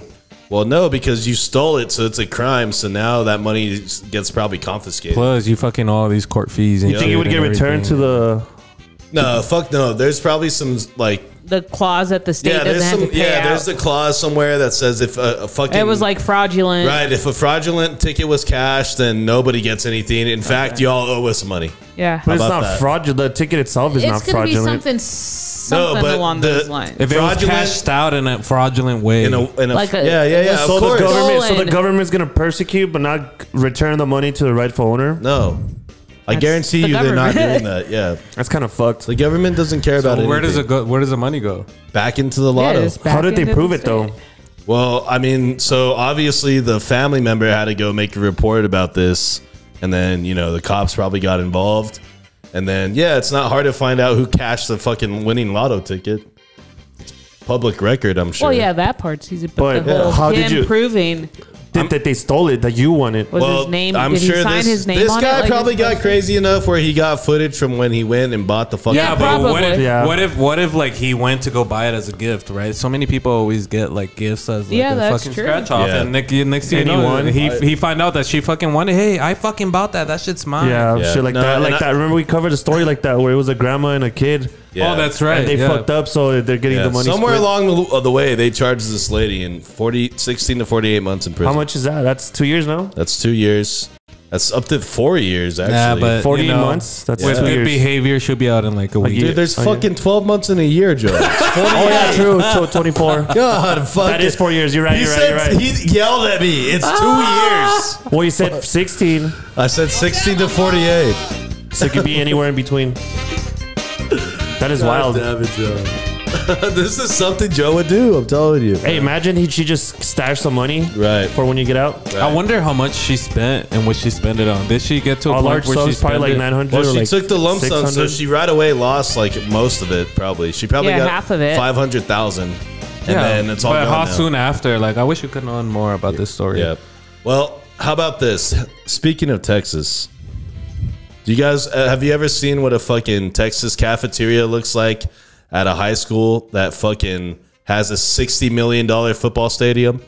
Well, no, because you stole it, so it's a crime. So now that money gets probably confiscated. Plus, you fucking all these court fees. And you think it would get returned to the... No, fuck no. There's probably some, like, the clause that the state doesn't have to pay out. There's the clause somewhere that says if a fucking... It was like fraudulent. Right. If a fraudulent ticket was cashed, then nobody gets anything. In fact, y'all owe us money. Yeah. But it's not fraudulent. The ticket itself is not fraudulent. It's going to be something along those lines. If it was cashed out in a fraudulent way. So the government's going to persecute but not return the money to the rightful owner? No. I guarantee you they're not doing that. Yeah, that's kind of fucked. The government doesn't care about it. Where does it go? Where does the money go? Back into the lotto. How did they prove it though? Well, I mean, so obviously the family member had to go make a report about this, and then you know the cops probably got involved, and then it's not hard to find out who cashed the fucking winning lotto ticket. It's public record, I'm sure. Well, yeah, that part's easy, but the whole how did you proving? That they stole it, that you won it. Was his name? I'm sure his name this guy probably got crazy enough where he got footage from when he went and bought the fucking. Yeah, but what if like he went to go buy it as a gift, right? So many people always get like gifts as like a fucking scratch off, and next thing you know, he find out that she fucking won it. Hey, I fucking bought that. That shit's mine. Yeah, shit like that, like that. Remember we covered a story like that where it was a grandma and a kid. Yeah. Oh, that's right. And they fucked up, so they're getting the money. Somewhere along the way, they charged this lady in 16 to 48 months in prison. How much is that? That's 2 years now? That's 2 years. That's up to 4 years, actually. Yeah, but 48 months? That's with good behavior, she'll be out in like a week. Dude, there's fucking 12 months in a year, Joe. Oh, yeah, true. 24. God, fuck. That is 4 years. You're right. You're right. He yelled at me. It's 2 years. Well, you said 16. I said 16 to 48. So it could be anywhere in between. That is wild. Damn it, Joe. This is something Joe would do. I'm telling you. Hey, imagine she just stashed some money for when you get out. Right. I wonder how much she spent and what she spent it on. Did she get to a large sum? Probably like 900. Well, she took the lump sum, so she right away lost like most of it. Probably she probably got half of it, 500,000. And then it's all gone. But how soon after? Like I wish you could know more about this story. Yeah. Well, how about this? Speaking of Texas. Do you guys have you ever seen what a fucking Texas cafeteria looks like at a high school that fucking has a $60 million football stadium?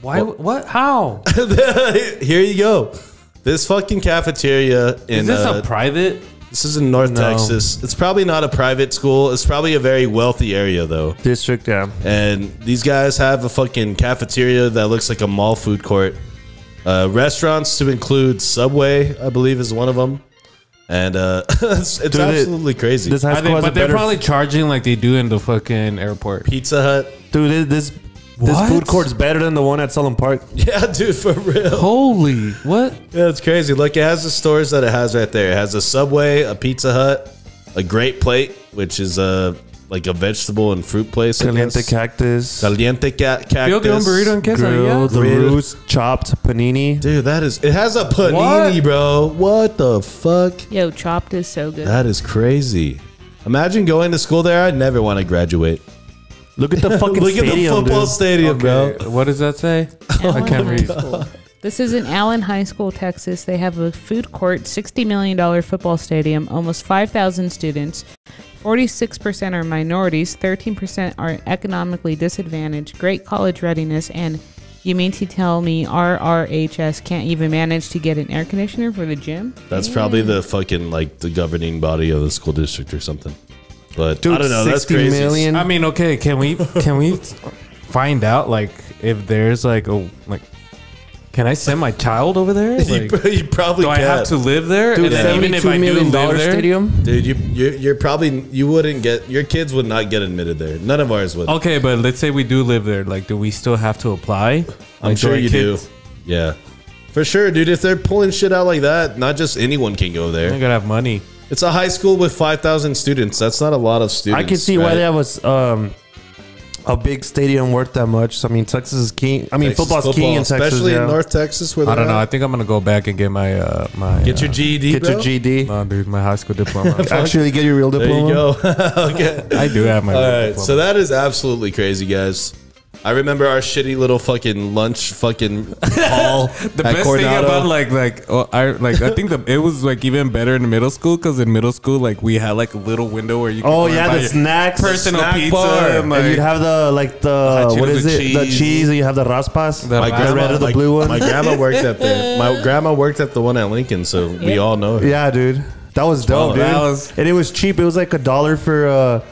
Why? What? How? Here you go. This fucking cafeteria in is this a private? This is in North Texas. It's probably not a private school. It's probably a very wealthy area though. District, yeah. And these guys have a fucking cafeteria that looks like a mall food court. Restaurants to include Subway, I believe, is one of them. And it's absolutely crazy. This high school, but they're probably charging like they do in the fucking airport. Pizza Hut, dude. This food court's better than the one at Sullivan Park. Yeah, dude, for real. Holy what? Yeah, it's crazy. Look, it has the stores that it has right there. It has a Subway, a Pizza Hut, a Great Plate, which is a like a vegetable and fruit place. Caliente Cactus. Yo, burrito grilled, the roots, chopped panini. Dude, that is... It has a panini, bro. What the fuck? Yo, chopped is so good. That is crazy. Imagine going to school there. I'd never want to graduate. Look at the fucking stadium, bro. What does that say? I can't read. This is in Allen High School, Texas. They have a food court, $60 million football stadium, almost 5,000 students. 46% are minorities, 13% are economically disadvantaged, great college readiness, and you mean to tell me RRHS can't even manage to get an air conditioner for the gym? That's probably the fucking, like, the governing body of the school district or something. But, dude, I don't know, that's crazy. Million. I mean, okay, can we find out, like, if there's, like, a, like... Can I send my child over there? Like, you probably do. I have to live there, dude. And even if I do live there, stadium? Dude, you're probably wouldn't get your kids would not get admitted there. None of ours would. Okay, but let's say we do live there. Like, do we still have to apply? I'm sure you do. Yeah, for sure, dude. If they're pulling shit out like that, not just anyone can go there. You gotta have money. It's a high school with 5,000 students. That's not a lot of students. I can see why that was. A big stadium worth that much. So, I mean, Texas is king. I mean, football's king in Texas, especially in North Texas. Where I don't know. I think I'm gonna go back and get my get your GED. Get your GED. No, dude, my high school diploma. Actually, get your real diploma. There you go. Okay, I do have my. All right, diploma. So that is absolutely crazy, guys. I remember our shitty little fucking lunch fucking hall. The best thing about I think it was like even better in middle school, because in middle school we had like a little window where you could buy the snacks, personal pizza, and you'd have the the cheese, and you have the raspas, the blue one. My grandma worked up there. My grandma worked at the one at Lincoln, so we all know her. Yeah, dude, that was dope, dude, and it was cheap. It was like $1 for.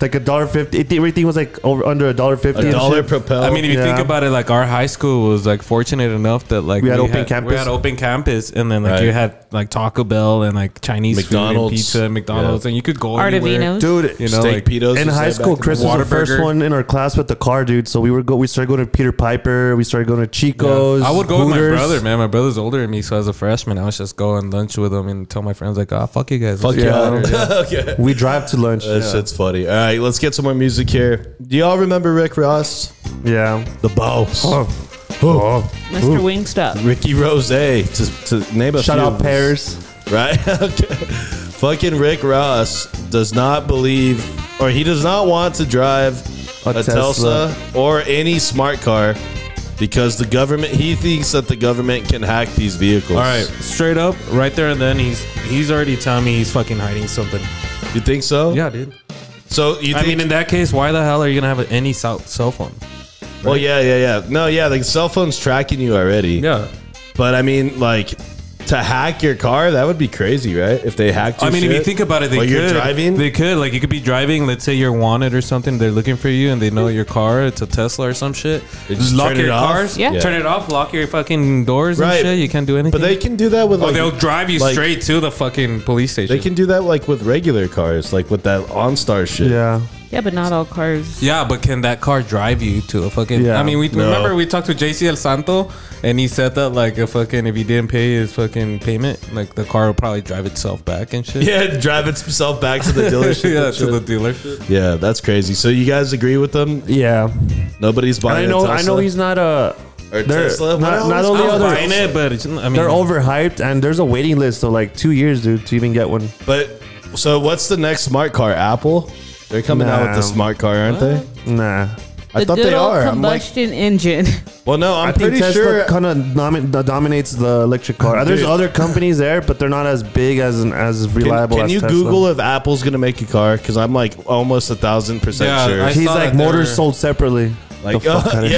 like $1.50. Everything was like over under $1.50. $1 Propel. I mean, if you think about it, like our high school was like fortunate enough that like we had open campus, and then like you had like Taco Bell and like Chinese food and pizza, McDonald's, and you could go anywhere. Dude, you know, like, in high school, Chris was the first one in our class with the car, dude. So we were started going to Peter Piper. We started going to Chico's. Yeah. I would go with my brother, man. My brother's older than me, so as a freshman, I was just going lunch with him and tell my friends like, "Oh, fuck you guys, fuck you." Okay. We drive to lunch. That shit's funny. All right, let's get some more music here. Do y'all remember Rick Ross? Yeah, the boss. Mr. Wingstop. Ricky Rose. To name a shout out Pears. Right. Okay. Fucking Rick Ross does not believe, or he does not want to drive a Tesla or any smart car because the government, he thinks that the government can hack these vehicles. All right, straight up, right there and then, he's already telling me he's fucking hiding something. You think so? Yeah, dude. So you I mean, in that case, why the hell are you gonna have any cell phone? Right? Well, yeah. No, yeah, the cell phone's tracking you already. Yeah, but I mean, like, to hack your car, that would be crazy, right? If they hacked your shit. If you think about it, they could. You're driving? They could. Like, you could be driving. Let's say you're wanted or something. They're looking for you, and they know your car. It's a Tesla or some shit. They just lock your cars. Yeah. Turn it off. Lock your fucking doors and shit. You can't do anything. But they can do that with, like... they'll drive you straight to the fucking police station. They can do that, like, with regular cars. Like, with that OnStar shit. Yeah. Yeah, but not all cars. Yeah, but can that car drive you to a fucking... Yeah. I mean, we remember we talked to JC El Santo, and he said that, like, a fucking... if he didn't pay his fucking payment, like, the car will probably drive itself back and shit. Yeah, drive itself back to the dealership. Yeah, that's crazy. So you guys agree with them? Yeah. Nobody's buying a Tesla? I know he's not a... Or Tesla? Not only buying it, but... It's, I mean, they're overhyped, and there's a waiting list of, like, 2 years, dude, to even get one. But... so what's the next smart car? Apple? They're coming out with the smart car, aren't they? Nah. I thought they are. Combustion engine. Well, no, I'm pretty sure Tesla kind of dominates the electric car. There's other companies there, but they're not as big as reliable. Can you Google if Apple's gonna make a car? Because I'm like almost 1,000% sure. He's like motors sold separately. Like, dude. No, but you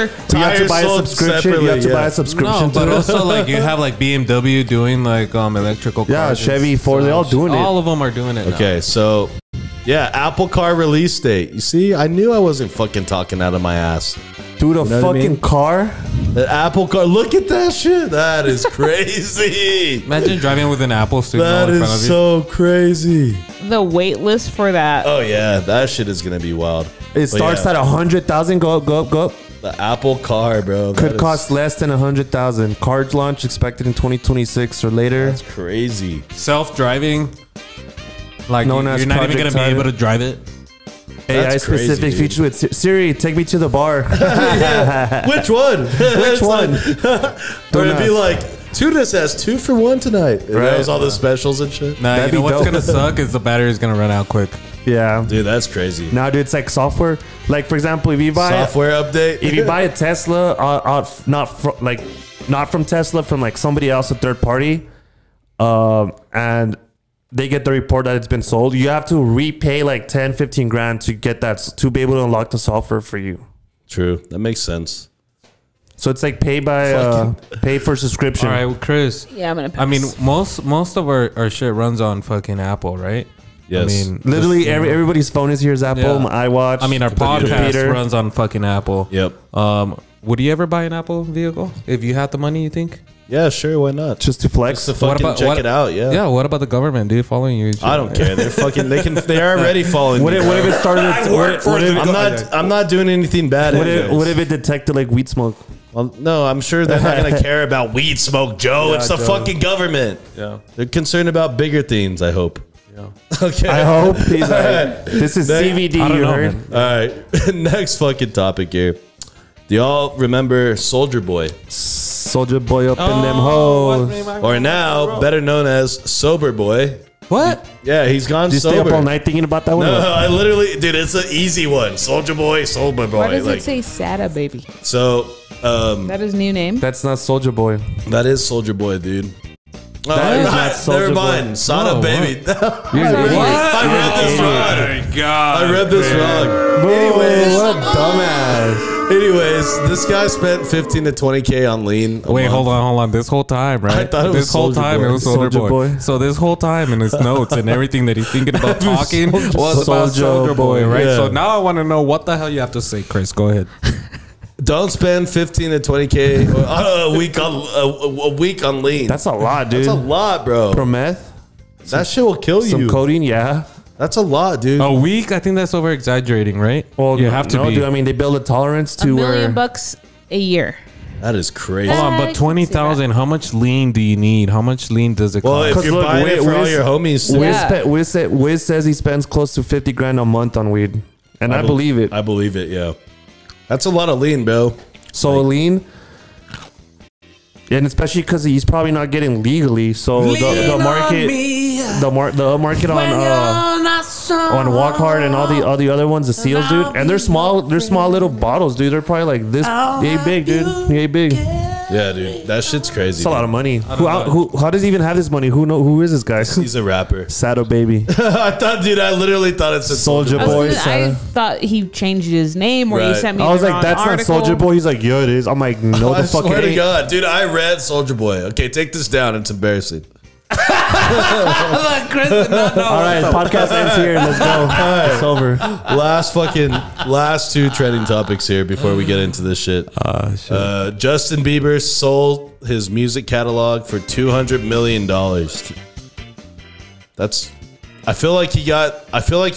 have to buy a subscription. You have to buy a subscription. No, but also, like, you have, like, BMW doing, like, electrical cars. Yeah, Chevy, Ford, they're all doing it. All of them are doing it now. Okay, so, yeah, Apple car release date. You see, I knew I wasn't fucking talking out of my ass. Dude, a fucking car? An Apple car. Look at that shit. That is crazy. Imagine driving with an Apple signal in front of you. That is so crazy. The wait list for that. Oh, yeah. That shit is going to be wild. It starts at 100,000. Go up. The Apple car, bro. Could cost less than 100,000. Car launch expected in 2026 or later. That's crazy. Self-driving. Like, you're not even going to be able to drive it. AI-specific features with Siri. Take me to the bar. Which one? Which one? Or it'd be like, Tunis has 2 for $1 tonight. And that was all the specials and shit. Nah, you know what's going to suck is the battery's going to run out quick. Yeah. Dude, that's crazy. Now, dude, it's like software. Like, for example, if you buy... software update. If you buy a Tesla, not from Tesla, from, like, somebody else, a third party, and... they get the report that it's been sold. You have to repay like 10, 15 grand to get that, to be able to unlock the software for you. True. That makes sense. So it's like pay for subscription. All right, well, Chris. Yeah, I'm going to pass. I mean, most of our shit runs on fucking Apple, right? Yes. I mean, literally everybody's phone is here is Apple. Yeah. My iWatch. I mean, our podcast runs on fucking Apple. Yep. Would you ever buy an Apple vehicle if you had the money, you think? Yeah, sure, why not? Just to flex, just to fucking check it out, yeah. Yeah, what about the government, dude, following you? I don't care. They're fucking. They're already following. What if it started? I'm not doing anything bad. What if it detected like weed smoke? Well, no, I'm sure they're not gonna care about weed smoke, Joe. Yeah, it's the fucking government. Yeah, they're concerned about bigger things. I hope. Yeah. Okay. I hope. This is CBD. You heard? All right. Next fucking topic here. Do y'all remember Soulja Boy? Soulja Boy up in them hoes. Or now, better known as Sober Boy. What? Yeah, he's gone sober. Did you stay up all night thinking about that one? No, I literally... dude, it's an easy one. Soulja Boy, Sober Boy. Why does it say Sada Baby? So... that is new name? That's not Soulja Boy. That is Soulja Boy, dude. That is not Soulja Boy. Never mind. Sada Baby. I read this wrong. Anyways, This guy spent 15 to 20K on lean. Wait, hold on. This whole time, right? I thought it was Soldier Boy. So this whole time in his notes and everything that he's thinking about talking was about Soldier Boy, right? Yeah. So now I want to know what the hell you have to say, Chris. Go ahead. Don't spend 15 to 20K a week on lean. That's a lot, dude. That's a lot, bro. Pro meth? That shit will kill you. Some codeine, yeah. That's a lot, dude. A week? I think that's over exaggerating, right? Well, you have to be. Dude, I mean, they build a tolerance to $1 million a year. That is crazy. Hold on, but 20,000. How much lean do you need? How much lean does it cost? Well, if you're buying it for all your homies, Wiz says he spends close to 50 grand a month on weed, and I believe it. I believe it. Yeah, that's a lot of lean, bro. So like, lean. And especially because he's probably not getting legally, so the market on Walk Hard and all the other ones, the seals, dude, and they're small little bottles, dude. They're probably like this, yay big, dude, yay big. Yeah, dude, that shit's crazy. It's a lot of money. How does he even have this money? Who is this guy? He's a rapper. Sada Baby. I literally thought it's a Soldier Boy. I thought he changed his name, or he sent me. I was like, that's not Soldier Boy. He's like, yeah, it is. I'm like, no, the fuck. I swear to God, dude, I read Soldier Boy. Okay, take this down. It's embarrassing. Chris did not know. All right, podcast ends here. Let's go. Right. It's over. Last two trending topics here before we get into this shit. Justin Bieber sold his music catalog for $200 million. That's. I feel like he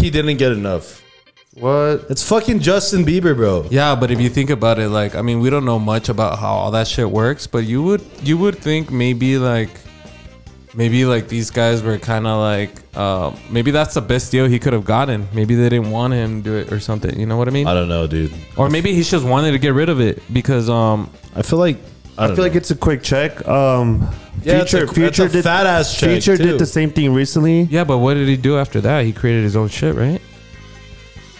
didn't get enough. What? It's fucking Justin Bieber, bro. Yeah, but if you think about it, like, I mean, we don't know much about how all that shit works, but you would think maybe like. Maybe like these guys were kind of like, maybe that's the best deal he could have gotten. Maybe they didn't want him to do it or something. You know what I mean? I don't know, dude. Or maybe he just wanted to get rid of it because I feel like it's a quick check. Yeah, Future did fat ass check. Future did the same thing recently. Yeah, but what did he do after that? He created his own shit, right?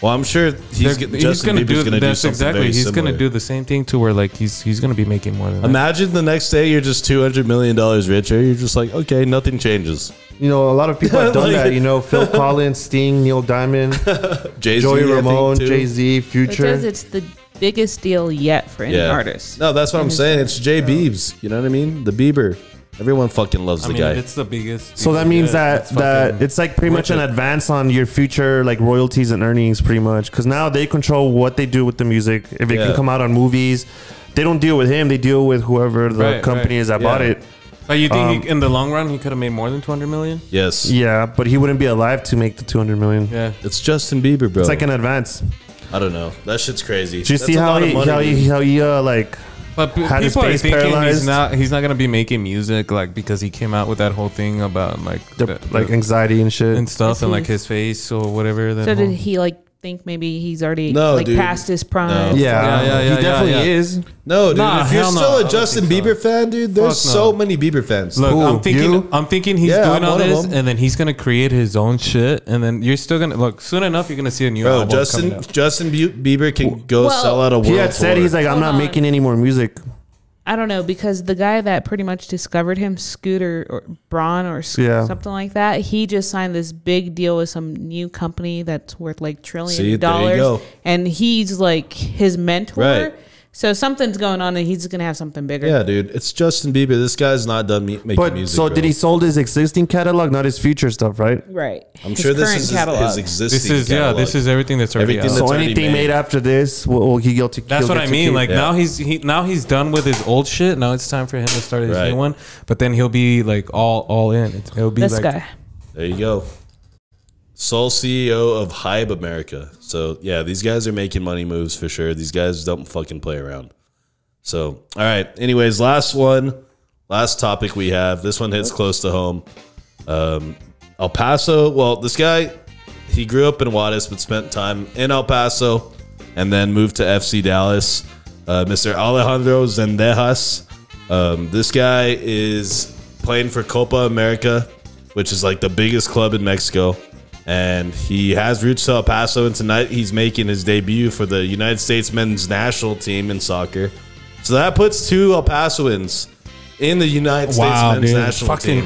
Well, I'm sure he's going to do the same thing to where like he's going to be making more than that. Imagine the next day you're just $200 million richer. You're just like, okay, nothing changes. You know, a lot of people have done that. You know, Phil Collins, Sting, Neil Diamond, Joey Ramone, Jay-Z, Future. It says it's the biggest deal yet for any artist. No, that's what I'm saying. It's Jay Biebs. You know what I mean? The Bieber. Everyone fucking loves the guy. It's the biggest. So that means that it's like pretty much an advance on your future, like royalties and earnings, pretty much. Because now they control what they do with the music. If it can come out on movies, they don't deal with him. They deal with whoever the company is that bought it. But you think in the long run he could have made more than $200 million? Yes. Yeah, but he wouldn't be alive to make the $200 million. Yeah, it's Justin Bieber, bro. It's like an advance. I don't know. That shit's crazy. Do you see how he But people are thinking he's not gonna be making music like because he came out with that whole thing about like the anxiety and shit and stuff and like his face or whatever. So did he like think maybe he's already past his prime? No. Yeah, he definitely is. No, dude, if you're still a Justin Bieber fan, dude, there's so many Bieber fans. Look, I'm thinking he's doing all this, and then he's gonna create his own shit, and then you're still gonna look. Soon enough, you're gonna see a new album. Justin Bieber can go sell out a world tour. He had said he's like, I'm not making any more music. I don't know, because the guy that pretty much discovered him, Scooter or Braun or something like that, he just signed this big deal with some new company that's worth like $trillion, and he's like his mentor. Right. So something's going on, and he's gonna have something bigger. Yeah, dude, it's Justin Bieber. This guy's not done making music. So did he sold his existing catalog, not his future stuff, right? Right. I'm sure this is his existing. This is everything that's already out. So anything made after this, he guilty. That's what I mean. Like now he's done with his old shit. Now it's time for him to start his new one. But then he'll be like all in. It'll be this guy. There you go. Sole CEO of Hybe America. So, yeah, these guys are making money moves for sure. These guys don't fucking play around. So, all right. Anyways, last topic we have. This one hits close to home. El Paso. Well, this guy, he grew up in Juárez but spent time in El Paso and then moved to FC Dallas. Mr. Alejandro Zendejas. This guy is playing for Copa America, which is like the biggest club in Mexico. And he has roots to El Paso, and tonight he's making his debut for the United States men's national team in soccer. So that puts 2 El Pasoans in the United States men's national team.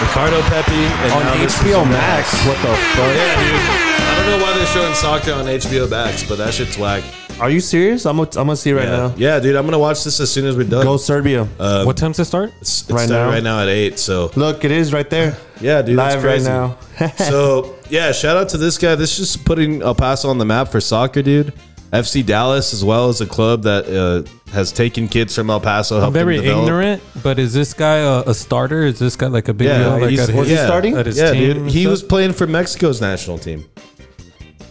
Ricardo Pepi. And on HBO Max. What the fuck? Yeah, dude. I don't know why they're showing Sokka on HBO Max, but that shit's whack. Are you serious? I'm gonna see right now. Yeah, dude, I'm gonna watch this as soon as we're done. Go Serbia. What time's it start? It's right now at 8. So look, it is right there. Yeah, dude, live right now. So yeah, shout out to this guy. This is just putting El Paso on the map for soccer, dude. FC Dallas, as well as a club that has taken kids from El Paso. I'm very ignorant, but is this guy a starter? Is this guy like a big deal? Like was he starting? Yeah, dude, he was playing for Mexico's national team.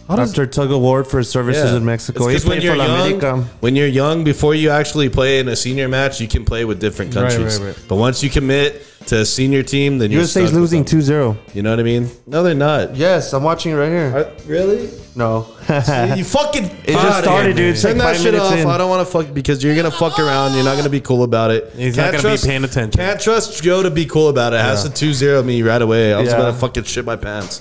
After tug of war for services in Mexico. He played for America. When you're young, before you actually play in a senior match, you can play with different countries. Right. But once you commit to a senior team, then you're USA's losing 2-0. You know what I mean? No, they're not. Yes, I'm watching it right here. Really? No. See, you fucking... It just started, dude. Turn that shit off. I don't want to fuck... Because you're going to fuck around. You're not going to be cool about it. He's not going to be paying attention. Can't trust Joe to be cool about it. Has to 2-0 me right away. I was about to fucking shit my pants.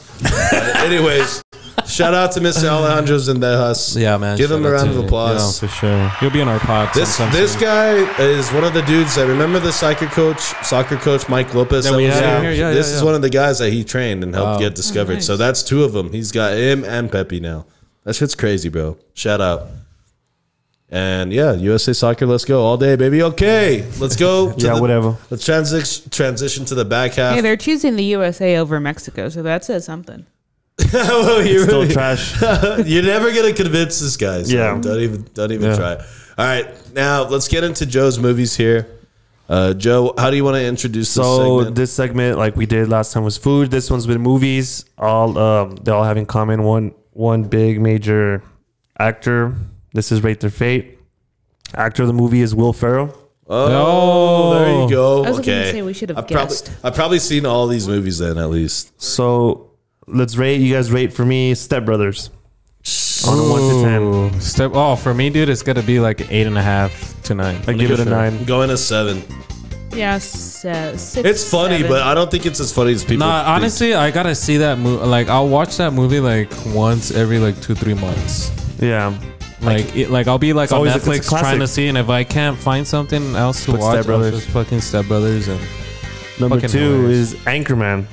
Anyways... Shout out to Mr. Alejandro Zendejas. Yeah, man. Give him a round of applause. Yeah, for sure. He'll be on our pod. This guy is one of the dudes. I remember the soccer coach Mike Lopez. That we had here. Yeah, this is one of the guys that he trained and helped get discovered. Oh, nice. So that's two of them. He's got him and Pepe now. That shit's crazy, bro. Shout out. And yeah, USA Soccer, let's go all day, baby. Okay, let's go. Whatever. Let's transition to the back half. Hey, they're choosing the USA over Mexico, so that says something. Well, you're still trash. You're never gonna convince this guy. So yeah, don't even try. All right, now let's get into Joe's movies here. Joe, how do you want to introduce this segment? Like we did last time was food. This one's been movies. They all have in common one big major actor. This is Rate Their Fate. Actor of the movie is Will Ferrell. Oh, there you go. I was going to say we should have guessed. I've probably seen all these movies then at least. So. Let's rate. You guys rate for me Step Brothers on a 1 to 10. For me, dude, it's gonna be like 8.5 to 9. I give it a 9. Going a 7. Yeah, 6. It's funny, 7. But I don't think it's as funny as people. Nah, honestly, I gotta see that movie. Like, I'll watch that movie like once every like 2-3 months. Yeah, like I'll be like on Netflix trying to see, and if I can't find something else to watch, I'll just fucking Step Brothers. And number 2 is Anchorman.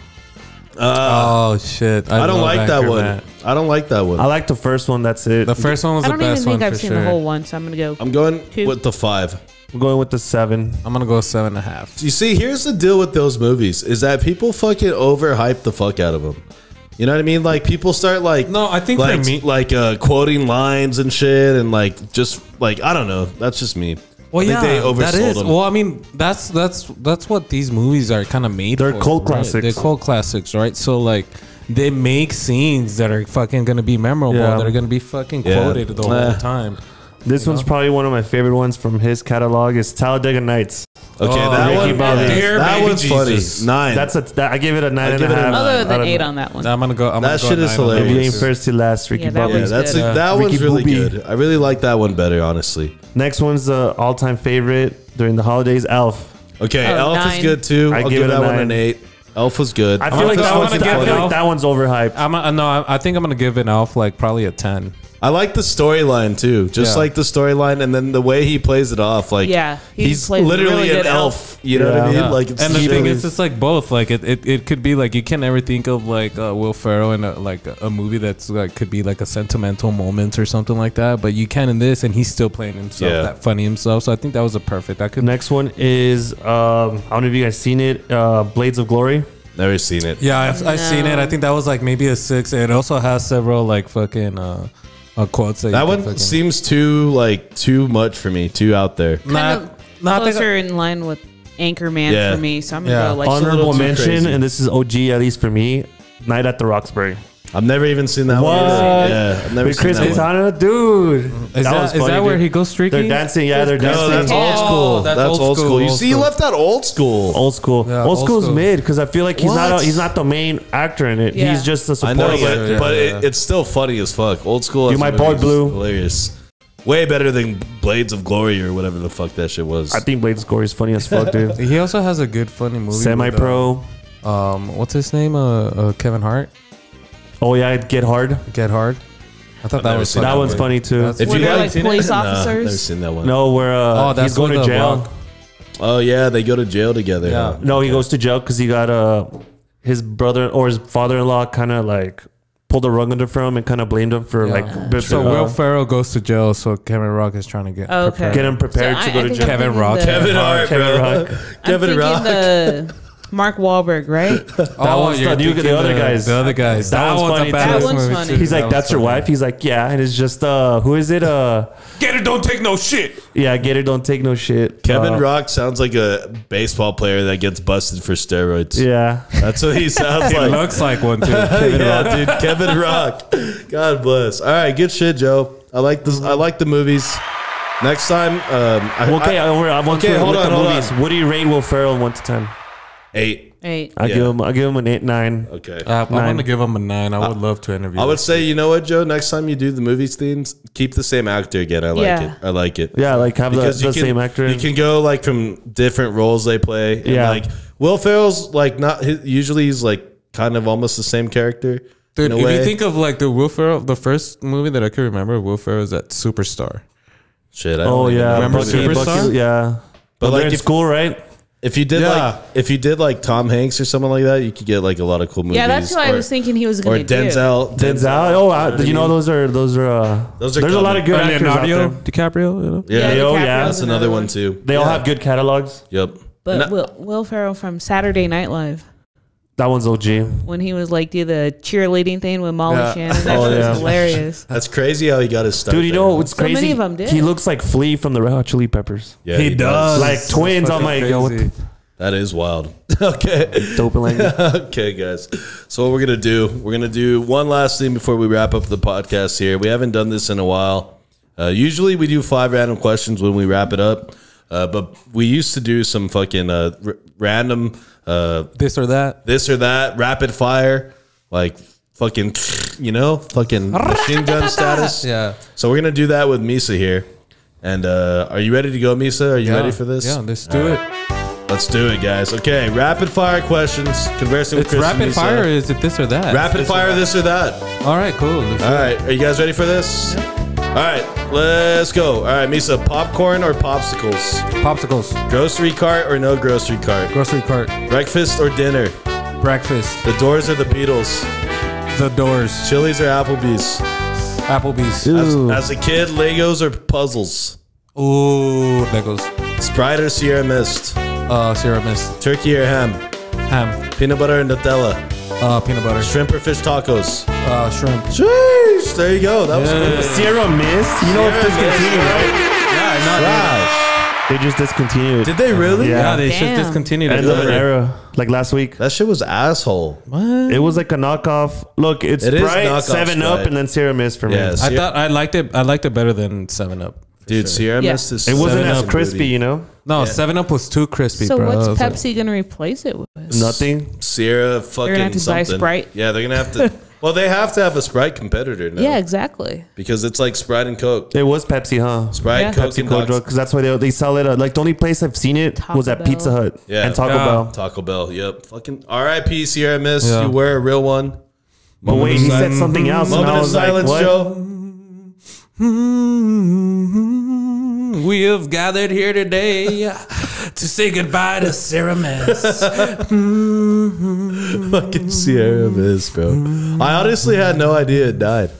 Oh shit! I don't like that one. I don't like that one. I like the first one. That's it. The first one was the best one. I don't even think I've seen the whole one, so I'm gonna go. I'm going with the 5. I'm going with the 7. I'm gonna go 7.5. You see, here's the deal with those movies: is that people fucking overhype the fuck out of them. You know what I mean? Like people start like I think for me quoting lines and shit, and just I don't know. That's just me. Well, yeah, they oversold them. Well, I mean, that's what these movies are kind of made. They're cult classics. Right? They're cult classics, right? So like, they make scenes that are fucking gonna be memorable. Yeah. That are gonna be fucking quoted the whole time. This one's probably one of my favorite ones from his catalog. Is Talladega Nights. Okay, that one's funny. 9. That's I give it a 9.5. Other than 8 on that one. That shit is hilarious. Being first to last, Ricky Bobby. Yeah, that one's really good. I really like that one better, honestly. Next one's the all-time favorite during the holidays, Elf. Okay, Elf 9. Is good too. I'll give that 1 an 8. Elf was good. I feel like that one's overhyped. I think I'm gonna give an Elf like probably a 10. I like the storyline too, like the storyline, and then the way he plays it off. Like, he's literally an elf. You know what I mean? Yeah. Like, and the thing is, it's like both. Like, it could be like you can never think of like Will Ferrell in a movie that's like could be like a sentimental moment or something like that, but you can in this, and he's still playing himself, that funny himself. So I think that was a perfect. Next one is I don't know if you guys seen it, Blades of Glory. Never seen it. Yeah, I've seen it. I think that was like maybe a 6. It also has several like fucking. Quotes that one seems too much for me, too out there. Not closer in line with Anchorman for me, so I'm gonna go like honorable mention, and this is OG at least for me. Night at the Roxbury. I've never even seen that one. Yeah, I've never seen that one. Dude, is that where he goes streaking? They're dancing. Yeah, they're dancing. No, that's old school. That's old school. You see, he left out old school. Old school. Old school's mid because I feel like he's not the main actor in it. He's just a supporting actor. But it's still funny as fuck. Old school. You my boy Blue. Hilarious. Way better than Blades of Glory or whatever the fuck that shit was. I think Blades of Glory is funny as fuck, dude. He also has a good funny movie. Semi-Pro. What's his name? Kevin Hart. Oh yeah, Get Hard. Get Hard. I thought that was funny. That one's funny too. If you like police officers, never seen that one. No, where he's going to jail. Oh yeah, they go to jail together. Yeah. Huh? No, he goes to jail because he got his brother or his father-in-law kind of like pulled the rug under from him and kind of blamed him for like. So Will Ferrell goes to jail, so Kevin Rock is trying to get him prepared to go to jail. Kevin Rock, Kevin Rock. The Mark Wahlberg, right? The other guys. That one's funny. He's like, that's your wife? He's like, yeah. And it's just, who is it? Gator don't take no shit. Yeah, Gator don't take no shit. Kevin Rock sounds like a baseball player that gets busted for steroids. Yeah. That's what he sounds like. He looks like one, too. Kevin Rock, dude. Kevin Rock. God bless. All right, good shit, Joe. I like this. I like the movies. Next time. I want to look at movies. What do you rate Will Ferrell 1 to 10? 8. I give him an 8, 9. Okay, I'm gonna give him a 9. I would love to interview. I would say, you know what, Joe? Next time you do the movies themes, keep the same actor again. I like it. Yeah, like have the same actor. You can go like from different roles they play. And, yeah, like Will Ferrell's like not. Usually he's like kind of almost the same character. Dude, if you think of like the Will Ferrell, the first movie that I could remember, Will Ferrell is that Superstar. Shit. I remember Superstar? Yeah, but like it's cool, right? If you did like Tom Hanks or something like that, you could get like a lot of cool movies. Yeah, that's what I was thinking he was going to do. Or Denzel. Oh, you know, there's a lot of good actors out there. DiCaprio. You know? Yeah, that's another one too. They all have good catalogs. Yep. But Will Ferrell from Saturday Night Live. That one's OG. When he was like do the cheerleading thing with Molly Shannon, that was hilarious. That's crazy how he got his stuff. Dude, you know what's crazy? So many of them did. He looks like Flea from the Red Hot Chili Peppers. Yeah, he does. Like twins. I'm like, yo, what? That is wild. Okay. Dope language. Okay, guys. So what we're gonna do? We're gonna do one last thing before we wrap up the podcast here. We haven't done this in a while. Usually we do 5 random questions when we wrap it up, but we used to do some fucking random. This or that, rapid fire, like fucking, you know, fucking machine gun status. Yeah. So we're going to do that with Misa here. And are you ready to go, Misa? Are you ready for this? Yeah, let's do it. Let's do it, guys. Okay, rapid fire questions. Conversing with Chris and Misa. Rapid fire, is it this or that? Rapid fire, this or that. All right, cool. All right, are you guys ready for this? All right, let's go. All right, Misa, popcorn or popsicles? Popsicles. Grocery cart or no grocery cart? Grocery cart. Breakfast or dinner? Breakfast. The Doors or the Beatles? The Doors. Chili's or Applebee's? Applebee's. As a kid, Legos or puzzles? Ooh, Legos. Sprite or Sierra Mist? Sierra Mist. Turkey or ham? Ham. Peanut butter or Nutella? Peanut butter. Shrimp or fish tacos? Shrimp. Jeez, there you go. That was good. Sierra Mist. You know it's discontinued, right? Yeah, they just discontinued it. Did they really? Yeah, they just discontinued it. End of an era. Like last week. That shit was asshole. What? It was like a knockoff. Look, it's Sprite, 7 Up, and then Sierra Mist for me. Yeah, I thought I liked it better than 7 Up. Dude, Sierra Mist is... It wasn't as crispy, you know? No, 7 Up was too crispy, bro. So what's Pepsi going to replace it with? Nothing. Sierra fucking something. They're going to have to buy Sprite. Yeah, they're going to have to... Well, they have to have a Sprite competitor now. Yeah, exactly. Because it's like Sprite and Coke. It was Pepsi, huh? Sprite, Coke, and Coke. Because that's why they sell it. Like, the only place I've seen it was at Pizza Hut and Taco Bell. Taco Bell, yep. Fucking RIP, Sierra Mist. You were a real one. But wait, he said something else. Moment of silence, Joe. We have gathered here today to say goodbye to Sierra Mist. Fucking Sierra Mist, bro. I honestly had no idea it died.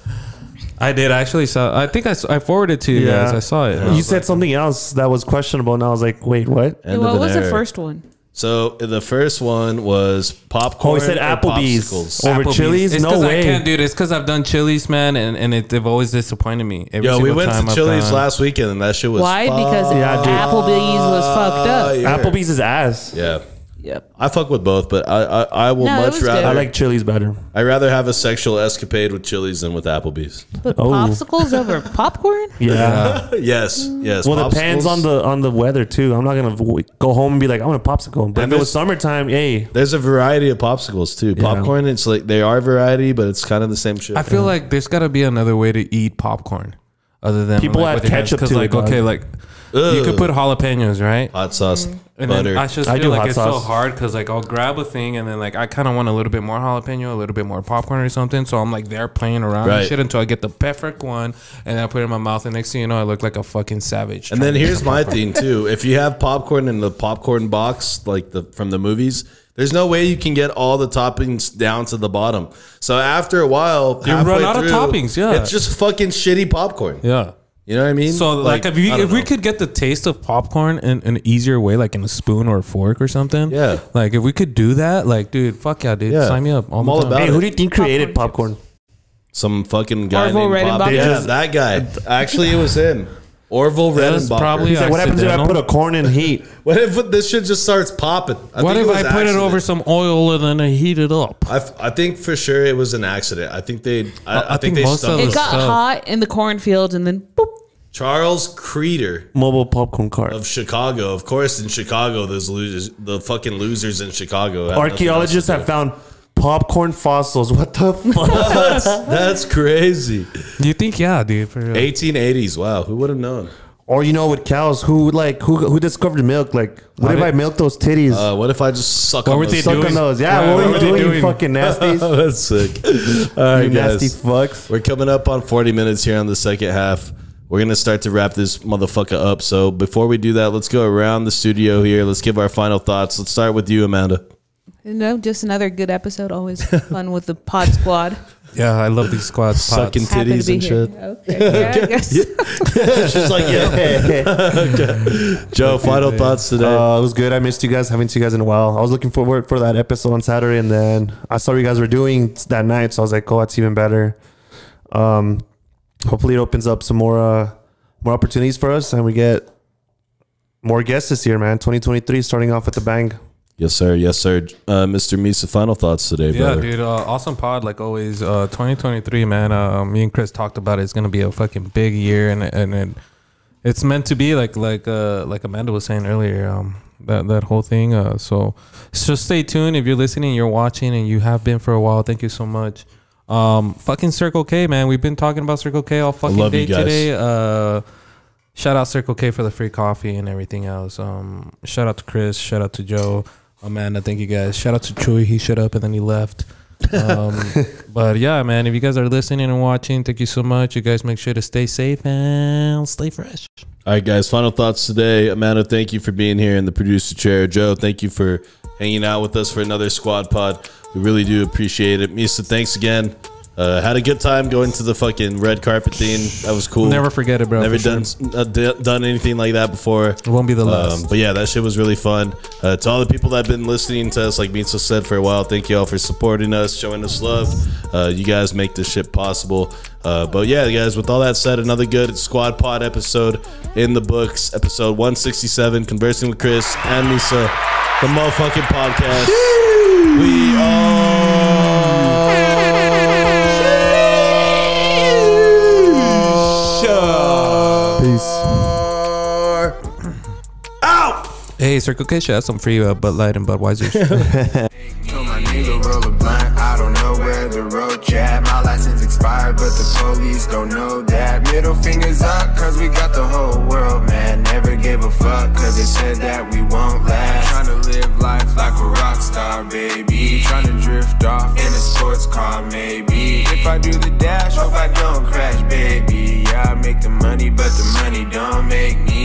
I did. I actually saw. I think I forwarded it to you guys. I saw it. You said something else that was questionable, and I was like, "Wait, what?" Hey, what was the first one? So the first one was popcorn. Oh, we said Applebee's over Chili's. It's no way. I can't do this because I've done Chili's, man, and they've always disappointed me. Yo, we went to Chili's last weekend, and that shit was why? Because Applebee's was fucked up. Yeah. Applebee's is ass. Yeah. Yep. I fuck with both, but I will much rather. I like Chili's better. I'd rather have a sexual escapade with Chili's than with Applebee's. But popsicles over popcorn? Yeah. Yes. Well, popsicles. It depends on the weather too. I'm not gonna go home and be like, I want a popsicle. But if it was summertime, hey. There's a variety of popsicles too. Popcorn, it's like they are variety, but it's kind of the same shit. I feel like there's got to be another way to eat popcorn other than people add ketchup to it. Like, okay, like. You could put jalapenos, right? Hot sauce, and butter. I just feel like it's so hard because like I'll grab a thing and then like I kind of want a little bit more jalapeno, a little bit more popcorn or something. So I'm like there playing around and shit until I get the perfect one, and then I put it in my mouth. And next thing you know, I look like a fucking savage. And then here's my thing too: if you have popcorn in the popcorn box, like the from the movies, there's no way you can get all the toppings down to the bottom. So after a while, you run out of toppings. Yeah, it's just fucking shitty popcorn. Yeah. You know what I mean? So like if we could get the taste of popcorn in an easier way, like in a spoon or a fork or something. Yeah. Like if we could do that, like dude, fuck yeah, dude. Yeah. Sign me up. I'm all about it. Who do you think created popcorn? Some fucking guy named Bob. Yeah, that guy. Actually, it was him. Orville Redenbacher. Probably like, what happens if I put a corn in heat? What if this shit just starts popping? What if I put it over some oil and then I heat it up? I think for sure it was an accident. I think they. I think they got hot in the cornfield and then boop. Charles Creeder, mobile popcorn cart of Chicago. Of course, in Chicago, those losers, the fucking losers in Chicago. Archaeologists have found popcorn fossils. What the fuck? That's crazy. You think, yeah, dude. 1880s. Wow, who would have known? Or you know, with cows, who discovered milk? Like, what if I milk those titties? What if I just suck on those? Yeah, what were you doing? Fucking nasties. That's sick. All right, guys. Nasty fucks. We're coming up on 40 minutes here on the second half. We're going to start to wrap this motherfucker up. So before we do that, let's go around the studio here. Let's give our final thoughts. Let's start with you, Amanda. No, just another good episode. Always fun with the pod squad. Yeah, I love these squads. Sucking titties and shit. Okay. Yeah, I guess. Yeah. She's like, yeah. Okay. Joe, final thoughts today. It was good. I missed you guys. Haven't seen you guys in a while. I was looking forward for that episode on Saturday, and then I saw what you guys were doing that night. So I was like, oh, that's even better. Hopefully it opens up some more opportunities for us, and we get more guests this year, man. 2023 starting off with a bang. Yes, sir. Yes, sir. Mr. Misa, final thoughts today, brother. Yeah, dude. Awesome pod, like always. 2023, man. Me and Chris talked about it. It's gonna be a fucking big year, and it's meant to be like Amanda was saying earlier. That whole thing. So stay tuned. If you're listening, you're watching, and you have been for a while, thank you so much. Fucking Circle K, man. We've been talking about Circle K all fucking day today. Shout out Circle K for the free coffee and everything else. Shout out to Chris. Shout out to Joe. Amanda, thank you guys. Shout out to Chewy. He showed up and then he left. But yeah, man, if you guys are listening and watching, thank you so much. You guys make sure to stay safe and stay fresh. All right, guys, final thoughts today. Amanda, thank you for being here in the producer chair. Joe, thank you for hanging out with us for another squad pod. We really do appreciate it. Misa, thanks again. Had a good time going to the fucking red carpet thing. That was cool. Never forget it, bro. Never done anything like that before. It won't be the last. But yeah, that shit was really fun. To all the people that have been listening to us, like Misa said, for a while, thank you all for supporting us, showing us love. You guys make this shit possible. But yeah, guys, with all that said, another good squad pod episode in the books. Episode 167, Conversing with Chris and Misa, the motherfucking podcast. We are... Out. Hey, Circle K, shout out some free Bud Light and Budweiser. To my nigga, roll a blunt. I don't know where the road jab. My license expired, but the police don't know that. Middle fingers up, cause we got the whole world, man. Never gave a fuck, cause they said that we won't last. Trying to live life like a rock star, baby. Trying to drift off in a sports car, maybe. If I do the dash, hope I don't crash, baby. I make the money, but the money don't make me.